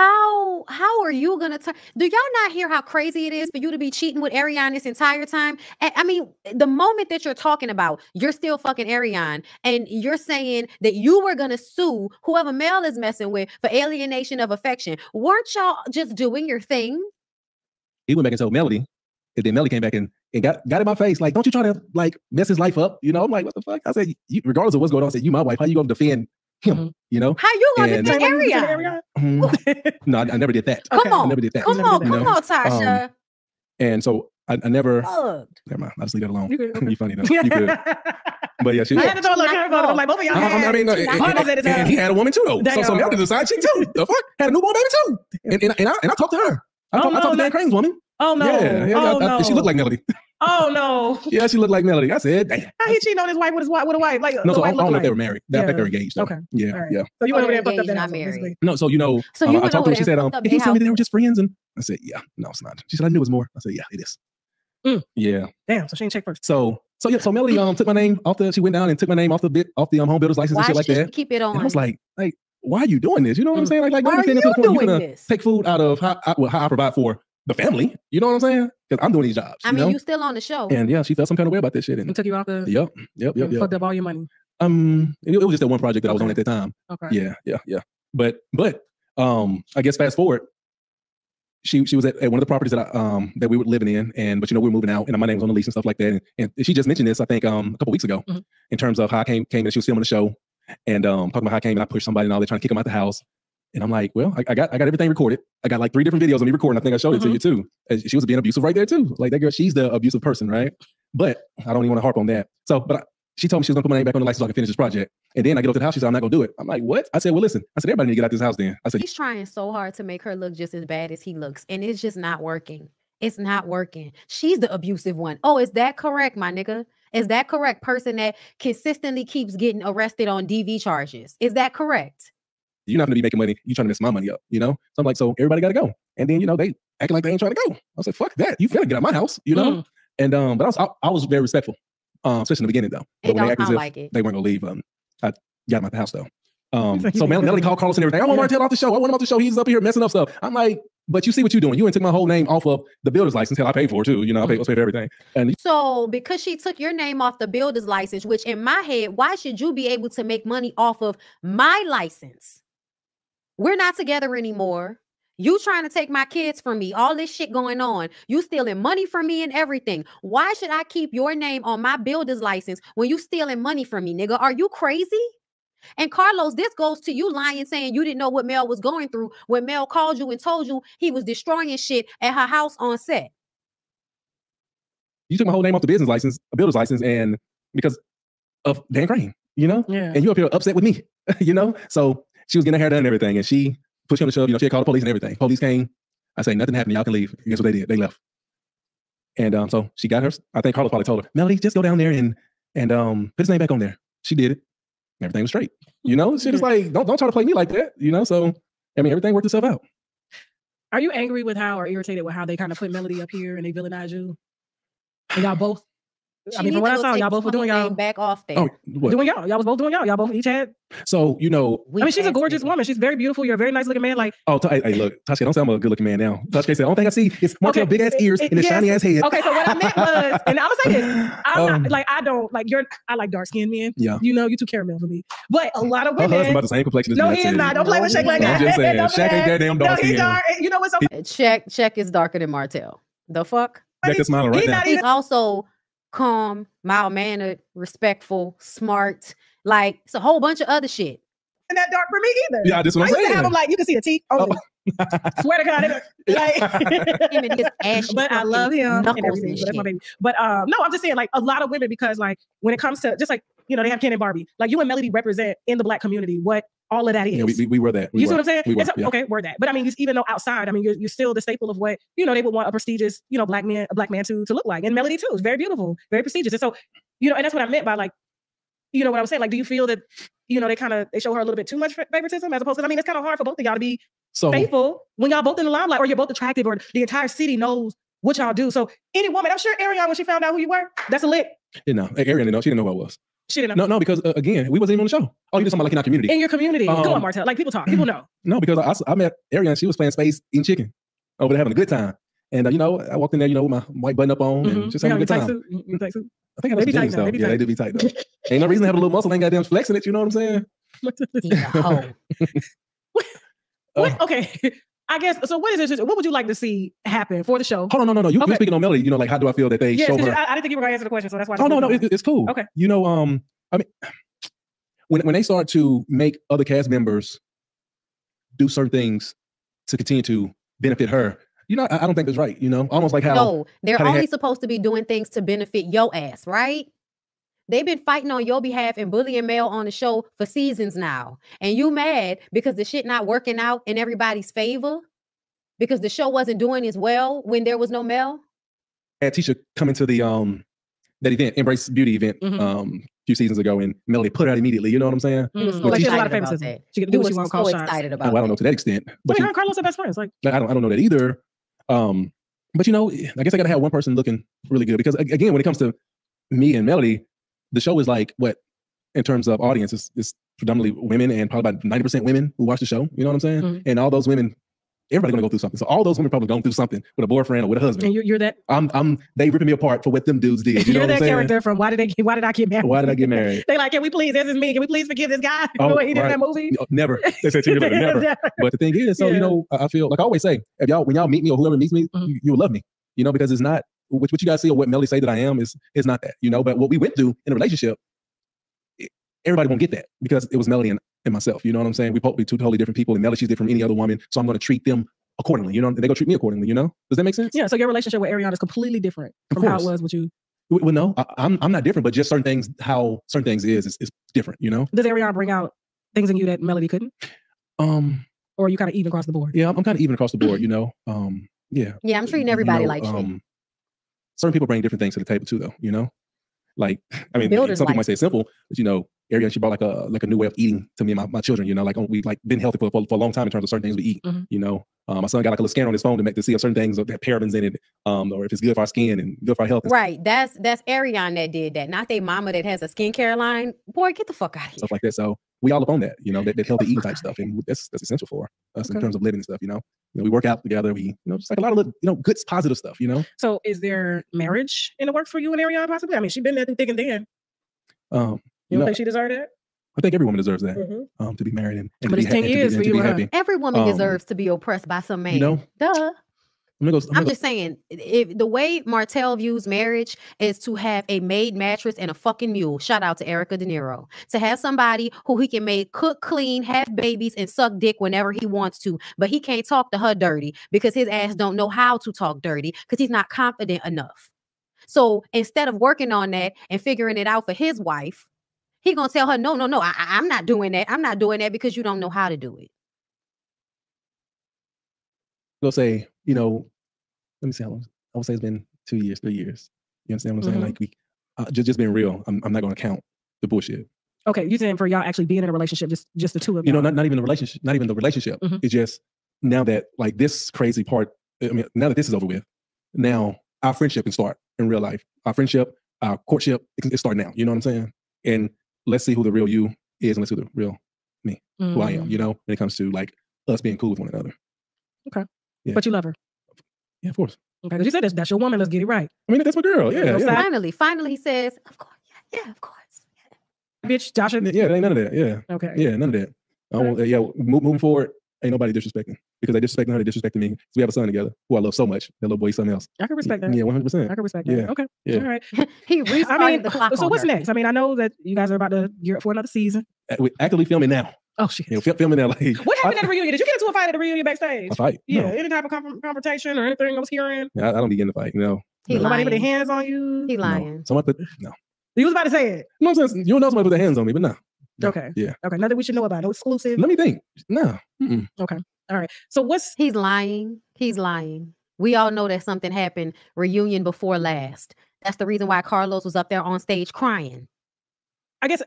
how are you gonna? Do y'all not hear how crazy it is for you to be cheating with Arianne this entire time? I mean, the moment that you're talking about, you're still fucking Arianne, and you're saying that you were gonna sue whoever Mel is messing with for alienation of affection. Weren't y'all just doing your thing? He went back and told Melody, and then Melody came back and got in my face like, "Don't you try to like mess his life up?" You know, I'm like, "What the fuck?" I said, regardless of what's going on, I said, "You my wife? How you gonna defend him?" You know, how you gonna defend Arianne? No, I never did that. Okay. Come on, I never did that. Come on, Tasha. And so I never. Never mind. I'll just leave that alone. You're funny though. You could. But yeah, she. I had to throw like everybody. Like both of y'all. I mean, and he had a woman too though. So Melody was a side chick too. The fuck, had a newborn baby too. And I talked to her. I talked to Dan Crane's woman. Oh no. Yeah, she looked like Melody. Oh no! Yeah, she looked like Melody. I said, damn. How he cheating on his wife with a wife? Like, no, so I don't know if they were married. I think they were engaged. Though. Okay. Yeah, right. Yeah. So you went over there fucked up. Not married. No, so you know, I talked to her. She said, "If you tell me they were just friends," and I said, "Yeah, no, it's not." She said, "I knew it was more." I said, "Yeah, it is." Yeah. Damn. So she didn't check first. So yeah. So Melody took my name off the. She went down and took my name off the home builder's license and shit like that. Keep it on. And I was like, why are you doing this? You know what I'm saying? Like, why are you doing this? Take food out of how I provide for the family, you know what I'm saying? Because I'm doing these jobs. I mean, you still on the show. And yeah, she felt some kind of way about this shit. And took you off the. Yep. Fucked up all your money. It was just that one project that I was on at that time. Okay. Yeah. But I guess fast forward, she was at one of the properties that that we were living in, but you know we were moving out, and my name was on the lease and stuff like that. And she just mentioned this, I think, a couple weeks ago, in terms of how I came and she was filming the show, and talking about how I came and I pushed somebody and all, they're trying to kick him out the house. And I'm like, well, I got everything recorded. I got like 3 different videos of me recording. I think I showed it to you too. And she was being abusive right there too. Like that girl, she's the abusive person, right? But I don't even want to harp on that. So, but she told me she was gonna put my name back on the license so I can finish this project. And then I get up to the house. She said, "I'm not gonna do it." I'm like, "What?" I said, "Well, listen." I said, "Everybody need to get out this house." Then I said, "He's trying so hard to make her look just as bad as he looks, and it's just not working. It's not working. She's the abusive one. Oh, is that correct, my nigga? Is that correct? Person that consistently keeps getting arrested on DV charges. Is that correct?" You're not gonna be making money. You're trying to mess my money up, you know? So I'm like, so everybody gotta go. And then, you know, they acting like they ain't trying to go. I was like, fuck that. You gotta get out of my house, you know? And but I was very respectful, especially in the beginning though. But when they acted as if they weren't gonna leave, I got him out the house though. So Melody called Carlos and everything. I want Martell off the show. I want him off the show. He's up here messing up stuff. I'm like, but you see what you're doing. You ain't took my whole name off of the builder's license. Hell, I paid for it too. You know, I paid for everything. And so because she took your name off the builder's license, which in my head, why should you be able to make money off of my license? We're not together anymore. You trying to take my kids from me. All this shit going on. You stealing money from me and everything. Why should I keep your name on my builder's license when you stealing money from me, nigga? Are you crazy? And Carlos, this goes to you lying, saying you didn't know what Mel was going through when Mel called you and told you he was destroying shit at her house on set. You took my whole name off the business license, a builder's license, and because of Dan Crane, you know? Yeah. And you up here upset with me, you know? So she was getting her hair done and everything, and she pushed him to shove. You know, she had called the police and everything. Police came. I say, nothing happened. Y'all can leave. And guess what they did? They left. And so she got her. I think Carlos probably told her, Melody, just go down there and put his name back on there. She did it. Everything was straight. You know, she was like, don't try to play me like that. You know, so I mean, everything worked itself out. Are you angry with how, or irritated with how they kind of put Melody up here and they villainize you? And y'all both. I mean, from what I saw, y'all both were doing y'all back off there. Oh, doing y'all. Y'all was both doing y'all. Y'all both each had. So you know, I mean, she's a gorgeous woman. She's very beautiful. You're a very nice looking man. Like, oh, hey, look, Tasha, don't say I'm a good looking man now. Tasha said, the only thing I see is Martell big ass ears and a shiny ass head. Okay, so what I meant was, and I was saying this, I'm not like I don't like you're. I like dark skinned men. Yeah, you know, you too caramel for me. But a lot of women. My husband's about the same complexion as me. No, he is not. Don't play with Shaq like that. I'm just saying, Shaq ain't that damn dark. He's dark. You know what's up? Shaq is darker than Martell. The fuck? He's also calm, mild-mannered, respectful, smart. Like, it's a whole bunch of other shit. And that dark for me either. Yeah, that's what I'm saying. I used to have them like, you can see a teeth. Oh. Swear to God. Like, but I love him and everything. But that's my baby. But no, I'm just saying, like, a lot of women, because like when it comes to just like, you know, they have Ken and Barbie. Like, you and Melody represent in the Black community what all of that is. Yeah, we were that. You see what I'm saying? Okay, we're that. But I mean, even though outside, I mean, you're still the staple of what, you know, they would want a prestigious, you know, Black man to look like. And Melody too is very beautiful, very prestigious. And so, you know, and that's what I meant by like, you know what I'm saying? Like, do you feel that, you know, they show her a little bit too much favoritism as opposed to, I mean, it's kind of hard for both of y'all to be faithful when y'all both in the limelight, or you're both attractive, or the entire city knows what y'all do. So any woman, I'm sure Arianne, when she found out who you were, that's a lick. You know, Arianne didn't know. She didn't know who I was. She didn't know. No, because again, we wasn't even on the show. Oh, you're just talking about like in our community. In your community. Go on, Martell. Like, people talk. People know. No, because I met Arianne. She was playing space, eating chicken, over there having a good time. And, you know, I walked in there, you know, with my white button up on and just having a good time. I think I was jeans, though. Yeah, they did be tight, though. Ain't no reason to have a little muscle. Ain't goddamn flexing it. You know what I'm saying? What? Okay. I guess, so what is it? What would you like to see happen for the show? Hold on, no. You're speaking on Melody. You know, like, how do I feel that they show her? I didn't think you were going to answer the question, so that's why. Oh, no, it's cool. Okay. You know, I mean, when they start to make other cast members do certain things to continue to benefit her, you know, I don't think that's right, you know? Almost like how... No, they're only supposed to be doing things to benefit your ass, right? They've been fighting on your behalf and bullying Mel on the show for seasons now. And you mad because the shit not working out in everybody's favor? Because the show wasn't doing as well when there was no Mel? And Tisha coming to the that event, Embrace Beauty event, a few seasons ago, and Melody put it out immediately, you know what I'm saying? Like, there's a lot of famous that. She can do what she wants, call shots. Excited about I don't know to that extent. But her and Carlos are best friends. Like, I don't know that either. But you know, I guess I gotta have one person looking really good, because again, when it comes to me and Melody, the show is like, what, in terms of audience, it's predominantly women, and probably about 90% women who watch the show. You know what I'm saying? And all those women, everybody's gonna go through something. So all those women probably going through something with a boyfriend or with a husband. And you're that. They ripping me apart for what them dudes did. You know that character from Why did I get married? Why did I get married? They like, can we please? This is me. Can we please forgive this guy? Oh, he did that movie. No, never. They said to you, never. But the thing is, so you know, I feel like I always say, if y'all, when y'all meet me or whoever meets me, you will love me. You know, because it's not what you guys see or what Melody say that I am is not that. You know, but what we went through in a relationship, everybody won't get that, because it was Melody and myself. You know what I'm saying? We probably two totally different people, and Melody, she's different from any other woman. So I'm going to treat them accordingly. You know, they're going to treat me accordingly. You know, does that make sense? Yeah. So your relationship with Arianne is completely different from how it was with you. Well, no, I'm not different, but just certain things, how certain things is different. You know. Does Arianne bring out things in you that Melody couldn't? Or are you kind of even across the board? Yeah, I'm kind of even across the board. You know. Yeah. Yeah, I'm treating everybody like shit. Certain people bring different things to the table too, though. You know, like, I mean, some people might say it's simple, but you know, Arianne, she brought like a new way of eating to me and my children. You know, like, we've like been healthy for a long time in terms of certain things we eat. You know, my son got like a little scanner on his phone to see if certain things that parabens in it, or if it's good for our skin and good for our health. Right, that's Arianne that did that, not they mama that has a skincare line. Boy, get the fuck out of here. Stuff like that. So we all up on that, you know, that healthy eating type stuff, and that's essential for us in terms of living and stuff. You know, we work out together. We, you know, just like a lot of, you know, good positive stuff. You know. So is there marriage in the works for you and Arianne possibly? I mean, she's been there through thick and thin. You don't think she deserved that? I think every woman deserves that, to be married and but it's 10 years for you. Every woman deserves to be oppressed by some man. You know, duh. I'm just saying, if the way Martell views marriage is to have a maid mattress and a fucking mule, shout out to Erica De Niro, to have somebody who he can make cook, clean, have babies, and suck dick whenever he wants to, but he can't talk to her dirty because his ass don't know how to talk dirty because he's not confident enough. So instead of working on that and figuring it out for his wife, he gonna tell her, no, I'm not doing that. I'm not doing that because you don't know how to do it. They'll say, you know, let me see how long. I would say it's been 2 years, 3 years. You understand what I'm saying? Like, we just being real. I'm not gonna count the bullshit. Okay, you're saying for y'all actually being in a relationship, just the two of you. You know, not even the relationship. Not even the relationship. It's just now that like this crazy part. I mean, now that this is over with, now our friendship can start in real life. Our friendship, our courtship, it can start now. You know what I'm saying? And let's see who the real you is, and let's see who the real me, who I am, you know, when it comes to like us being cool with one another. Okay. Yeah. But you love her? Yeah, of course. Okay, because you said that's your woman, let's get it right. I mean, that's my girl, yeah. Finally he says, of course, yeah, of course. Yeah. Bitch, Tasha. Yeah, ain't none of that, yeah. Okay. Yeah, none of that. Moving forward, Ain't nobody disrespecting, because they disrespecting her, they disrespecting me. So we have a son together who I love so much. That little boy, something else. I can respect that. Yeah, 100%. I can respect that. Yeah. Okay. Yeah. All right. He restarted the clock. So what's next? I mean, I know that you guys are about to gear up for another season. We're actively filming now. Oh shit! Yeah, filming now. Like, what happened at the reunion? Did you get into a fight at the reunion backstage? A fight? Yeah. No. Any type of confrontation or anything I was hearing? Yeah, I don't be getting a fight. No. Nobody put their hands on you. He lying. No. Someone put no. He was about to say it. No, you don't know somebody put their hands on me, but no. No. Okay. Yeah. Okay. Nothing we should know about. No exclusive. Let me think. No. Mm-mm. Okay. All right. So what's he's lying? He's lying. We all know that something happened reunion before last. That's the reason why Carlos was up there on stage crying. I guess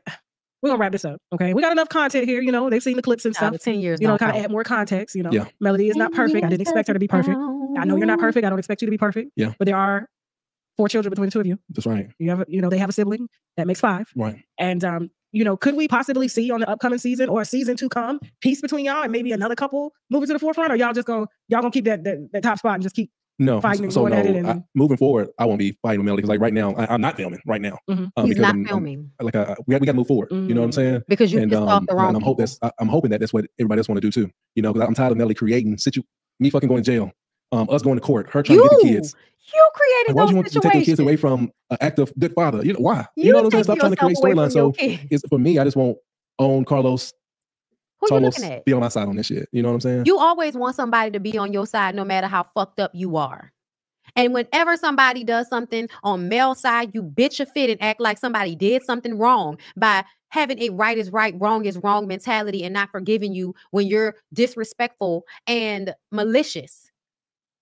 we're gonna wrap this up. Okay. We got enough content here. You know, they've seen the clips and stuff. 10 years. You know, kind of add more context. You know, yeah. Melody is not perfect. I didn't expect her to be perfect. I know you're not perfect. I don't expect you to be perfect. Yeah. But there are 4 children between the two of you. That's right. You have, you know, they have a sibling that makes 5. Right. And you know, could we possibly see on the upcoming season or a season to come peace between y'all and maybe another couple moving to the forefront, or y'all just go, y'all gonna keep that top spot and just keep fighting and going at it? And moving forward, I won't be fighting with Melody, because like right now, I'm not filming right now. Mm-hmm. He's not filming. We got to move forward. Mm-hmm. You know what I'm saying? Because you just off the wrong. And I'm hoping that that's what everybody else want to do too. You know, because I'm tired of Melody creating me fucking going to jail, us going to court, her trying to get the kids. You created those situations. Why would you take kids away from an active good father? You know why? You know what I'm saying? Stop trying to create storyline. So it's, for me, I just won't own Carlos. Who you looking at? Be on my side on this shit. You know what I'm saying? You always want somebody to be on your side, no matter how fucked up you are. And whenever somebody does something on male side, you bitch a fit and act like somebody did something wrong by having a right is right, wrong is wrong mentality, and not forgiving you when you're disrespectful and malicious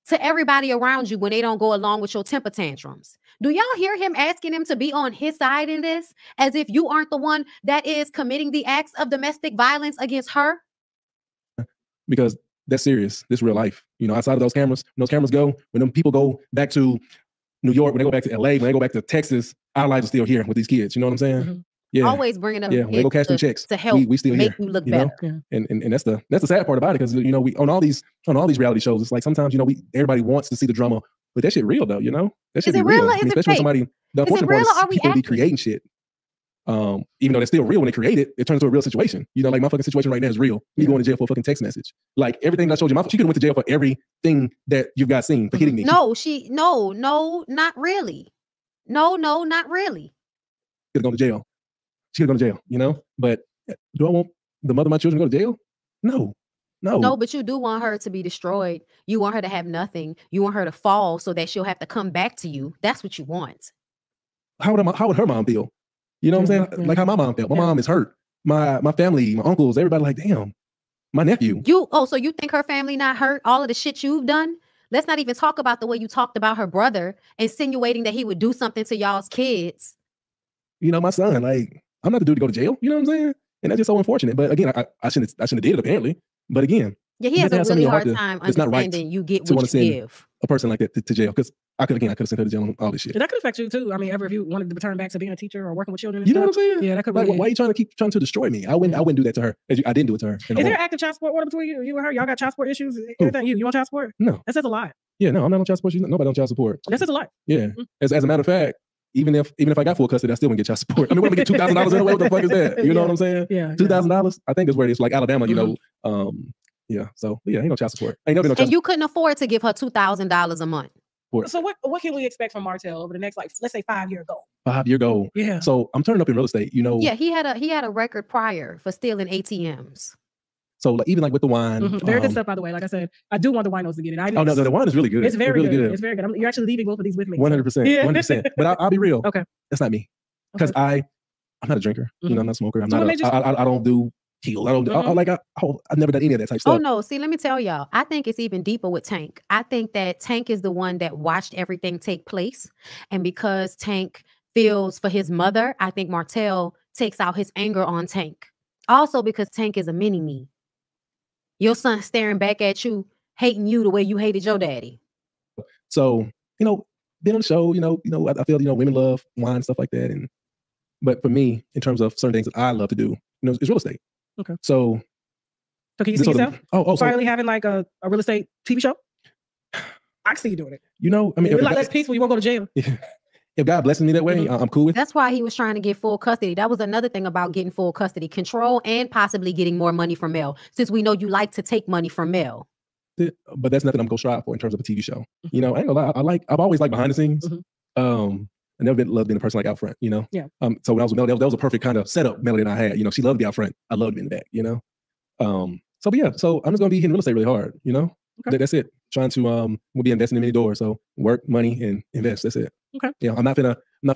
to everybody around you when they don't go along with your temper tantrums. Do y'all hear him asking him to be on his side in this? As if you aren't the one that is committing the acts of domestic violence against her? Because that's serious. This is real life. You know, outside of those cameras, when those cameras go, when them people go back to New York, when they go back to LA, when they go back to Texas, our lives are still here with these kids. You know what I'm saying? Mm-hmm. Yeah. Always bringing up when they go cash them checks to help we still make you look better. Yeah. And that's the sad part about it, because you know, we on all these reality shows, it's like sometimes, you know, everybody wants to see the drama, but that shit real though, you know? That shit is real. I mean, especially when somebody, the unfortunate part is people be creating shit. Even though that's still real, when they create it, it turns into a real situation. You know, like my fucking situation right now is real. Me going to jail for a fucking text message. Like everything I showed you, she could have went to jail for everything that you've got seen for hitting me. No, not really. No, not really. Could have gone to jail. She's going to jail, you know? But do I want the mother of my children to go to jail? No. No. No, but you do want her to be destroyed. You want her to have nothing. You want her to fall so that she'll have to come back to you. That's what you want. How would her mom feel? You know what I'm saying? Like how my mom felt. My mom is hurt. My family, my uncles, everybody like, damn, my nephew. So you think her family not hurt? All of the shit you've done? Let's not even talk about the way you talked about her brother, insinuating that he would do something to y'all's kids. You know, my son, like, I'm not the dude to go to jail. You know what I'm saying? And that's just so unfortunate. But again, I shouldn't have did it apparently. But again, yeah, he has a really hard time understanding you get what you give. A person like that to jail, because I could have sent her to jail on all this shit. And that could affect you too. I mean, ever if you wanted to return back to being a teacher or working with children, and you know what I'm saying? Yeah, that could. Like, why are you trying to destroy me? I wouldn't do that to her. I didn't do it to her. Is there active child support order between you and her? Y'all got child support issues? Everything. You want child support? No, that says a lot. Yeah, no, I'm not on child support. Nobody on child support. That says a lot. Yeah, as a matter of fact. Even if I got full custody, I still wouldn't get child support. I mean, what am I get $2,000 anyway? What the fuck is that? You know what I'm saying? Yeah. $2,000, I think is where it is, like Alabama, you know. Yeah. So yeah, ain't no child support. And you couldn't afford to give her $2,000 a month. So what can we expect from Martell over the next, like, let's say 5-year goal? 5-year goal. Yeah. So I'm turning up in real estate, you know. Yeah, he had a record prior for stealing ATMs. So like, even like with the wine, very good stuff, by the way. Like I said, I do want the winos to get it. No, the wine is really good. It's very good. It's very good. You're actually leaving both of these with me. 100%, 100%. But I'll be real. Okay, that's not me, because I'm not a drinker. Mm-hmm. You know, I'm not a smoker. I don't do teal. I don't. Mm-hmm. I've never done any of that type stuff. Oh no, see, let me tell y'all. I think it's even deeper with Tank. I think that Tank is the one that watched everything take place, and because Tank feels for his mother, I think Martell takes out his anger on Tank. Also, because Tank is a mini-me. Your son staring back at you, hating you the way you hated your daddy. So, you know, being on the show, you know, I feel, you know, women love wine, stuff like that. But for me, in terms of certain things that I love to do, you know, it's real estate. Okay. So can you see yourself? Finally having like a real estate TV show? I can see you doing it. You know, I mean, it's a lot less peaceful. You won't go to jail. Yeah. if God blesses me that way, I'm cool with it. That's why he was trying to get full custody. That was another thing about getting full custody, control and possibly getting more money from Mel, since we know you like to take money from Mel. But that's nothing I'm going to strive for in terms of a TV show. Mm-hmm. You know, I ain't gonna lie, I've always liked behind the scenes. Mm-hmm. I never loved being a person like out front, you know? Yeah. So when I was with Melody, that was a perfect kind of setup Melody and I had. You know, she loved the out front. I loved being in the back, you know? So, but yeah, so I'm just going to be hitting real estate really hard, you know? Okay. That's it. Trying to, we'll be investing in many doors. So work, money, and invest. That's it. Okay. Yeah, I'm not gonna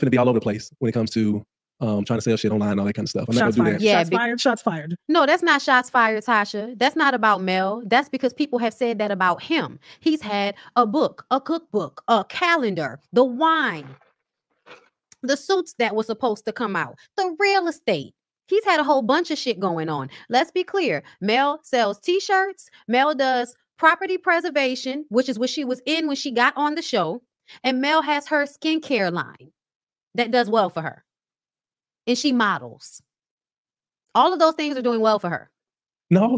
be all over the place when it comes to trying to sell shit online and all that kind of stuff. I'm not gonna do that. Yeah, shots fired. No, that's not shots fired, Tasha. That's not about Mel. That's because people have said that about him. He's had a book, a cookbook, a calendar, the wine, the suits that were supposed to come out, the real estate. He's had a whole bunch of shit going on. Let's be clear. Mel sells t-shirts. Mel does property preservation, which is what she was in when she got on the show. And Mel has her skincare line that does well for her. And she models. All of those things are doing well for her. No,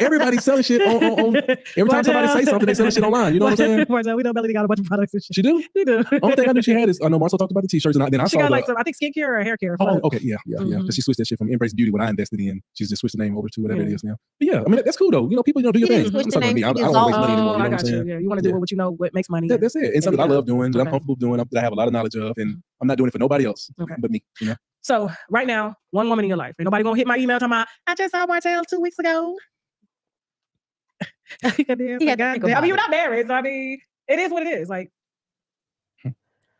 everybody's selling shit on every time somebody says something, they selling shit online. You know what I'm saying? We know Melody got a bunch of products and shit. She do? She do. Only thing I knew she had is, I know Marcel talked about the t-shirts, and then I saw she got like some, I think, skincare or hair care. Oh, okay. Yeah. Because she switched that shit from Embrace Beauty, what I invested in. She's just switched the name over to whatever it is now. But yeah, I mean, that's cool though. You know, people, do your thing. I don't waste money anymore. You know what I'm saying? Yeah, you want to do what you know, what makes money. That's it. It's something I love doing, that I'm comfortable doing, that I have a lot of knowledge of, and I'm not doing it for nobody else but me, you know? So right now, one woman in your life. Ain't nobody gonna hit my email talking about, I just saw Martell 2 weeks ago. You're not married. So I mean, it is what it is. Like, I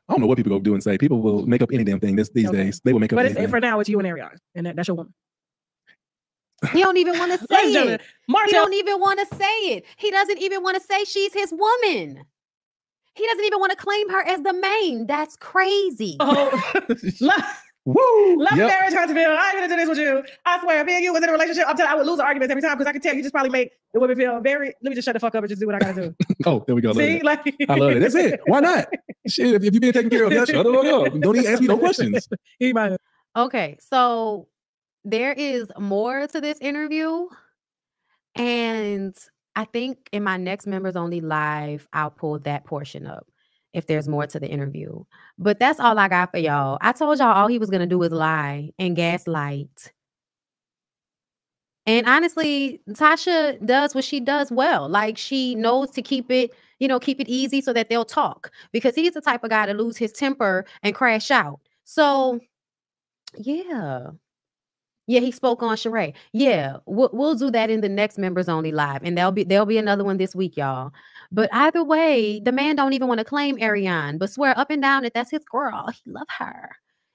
don't know what people go do and say. People will make up any damn thing these days. They will make up anything. But for now, it's you and Arianne. And that's your woman. He don't even want to say it. He don't even want to say it. He doesn't even want to say she's his woman. He doesn't even want to claim her as the main. That's crazy. Oh, woo! Love and Marriage Huntsville. I ain't gonna do this with you. I swear, me and you was in a relationship. I'm telling you, I would lose arguments every time because I can tell you just probably make the women feel very. Let me just shut the fuck up and just do what I gotta do. Oh, there we go. See, like I love it. That's it. Why not? Shit, if you're being taken care of, that's shut up. Don't even ask me no questions. Okay, so there is more to this interview, and I think in my next members only live, I'll pull that portion up. If there's more to the interview. But that's all I got for y'all. I told y'all all he was gonna do was lie and gaslight. And honestly, Tasha does what she does well. Like, she knows to keep it, you know, keep it easy so that they'll talk, because he's the type of guy to lose his temper and crash out. So yeah. Yeah, he spoke on Sheree. Yeah, we'll do that in the next members only live, and there'll be another one this week, y'all. But either way, the man don't even want to claim Arianne, but swear up and down that that's his girl. He love her.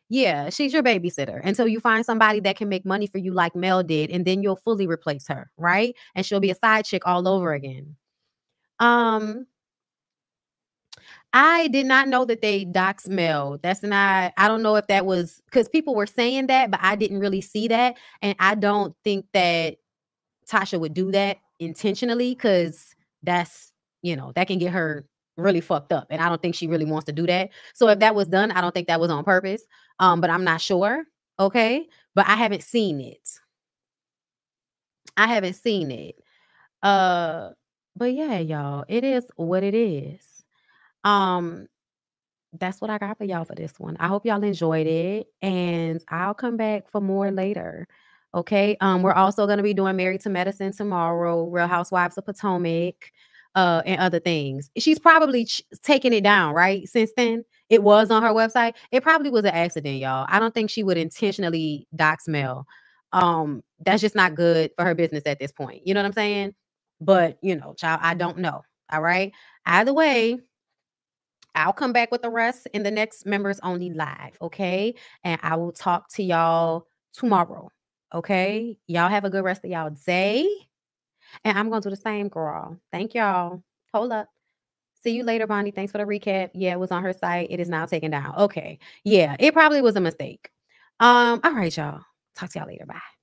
Yeah, she's your babysitter until you find somebody that can make money for you like Mel did, and then you'll fully replace her, right? And she'll be a side chick all over again. I did not know that they doxed Mel. That's not, I don't know if that was, because people were saying that, but I didn't really see that. And I don't think that Tasha would do that intentionally, because that's, you know, that can get her really fucked up. And I don't think she really wants to do that. So if that was done, I don't think that was on purpose. But I'm not sure. Okay. But I haven't seen it. But yeah, y'all, it is what it is. That's what I got for y'all for this one. I hope y'all enjoyed it, and I'll come back for more later. Okay. We're also going to be doing Married to Medicine tomorrow, Real Housewives of Potomac, and other things. She's probably taking it down, right? Since then, it was on her website. It probably was an accident, y'all. I don't think she would intentionally dox Mel. That's just not good for her business at this point. You know what I'm saying? But you know, child, I don't know. All right. Either way, I'll come back with the rest in the next members only live. Okay. And I will talk to y'all tomorrow. Okay. Y'all have a good rest of y'all day. And I'm going to do the same, girl. Thank y'all. Hold up. See you later, Bonnie. Thanks for the recap. Yeah. It was on her site. It is now taken down. Okay. Yeah. It probably was a mistake. All right, y'all. Talk to y'all later. Bye.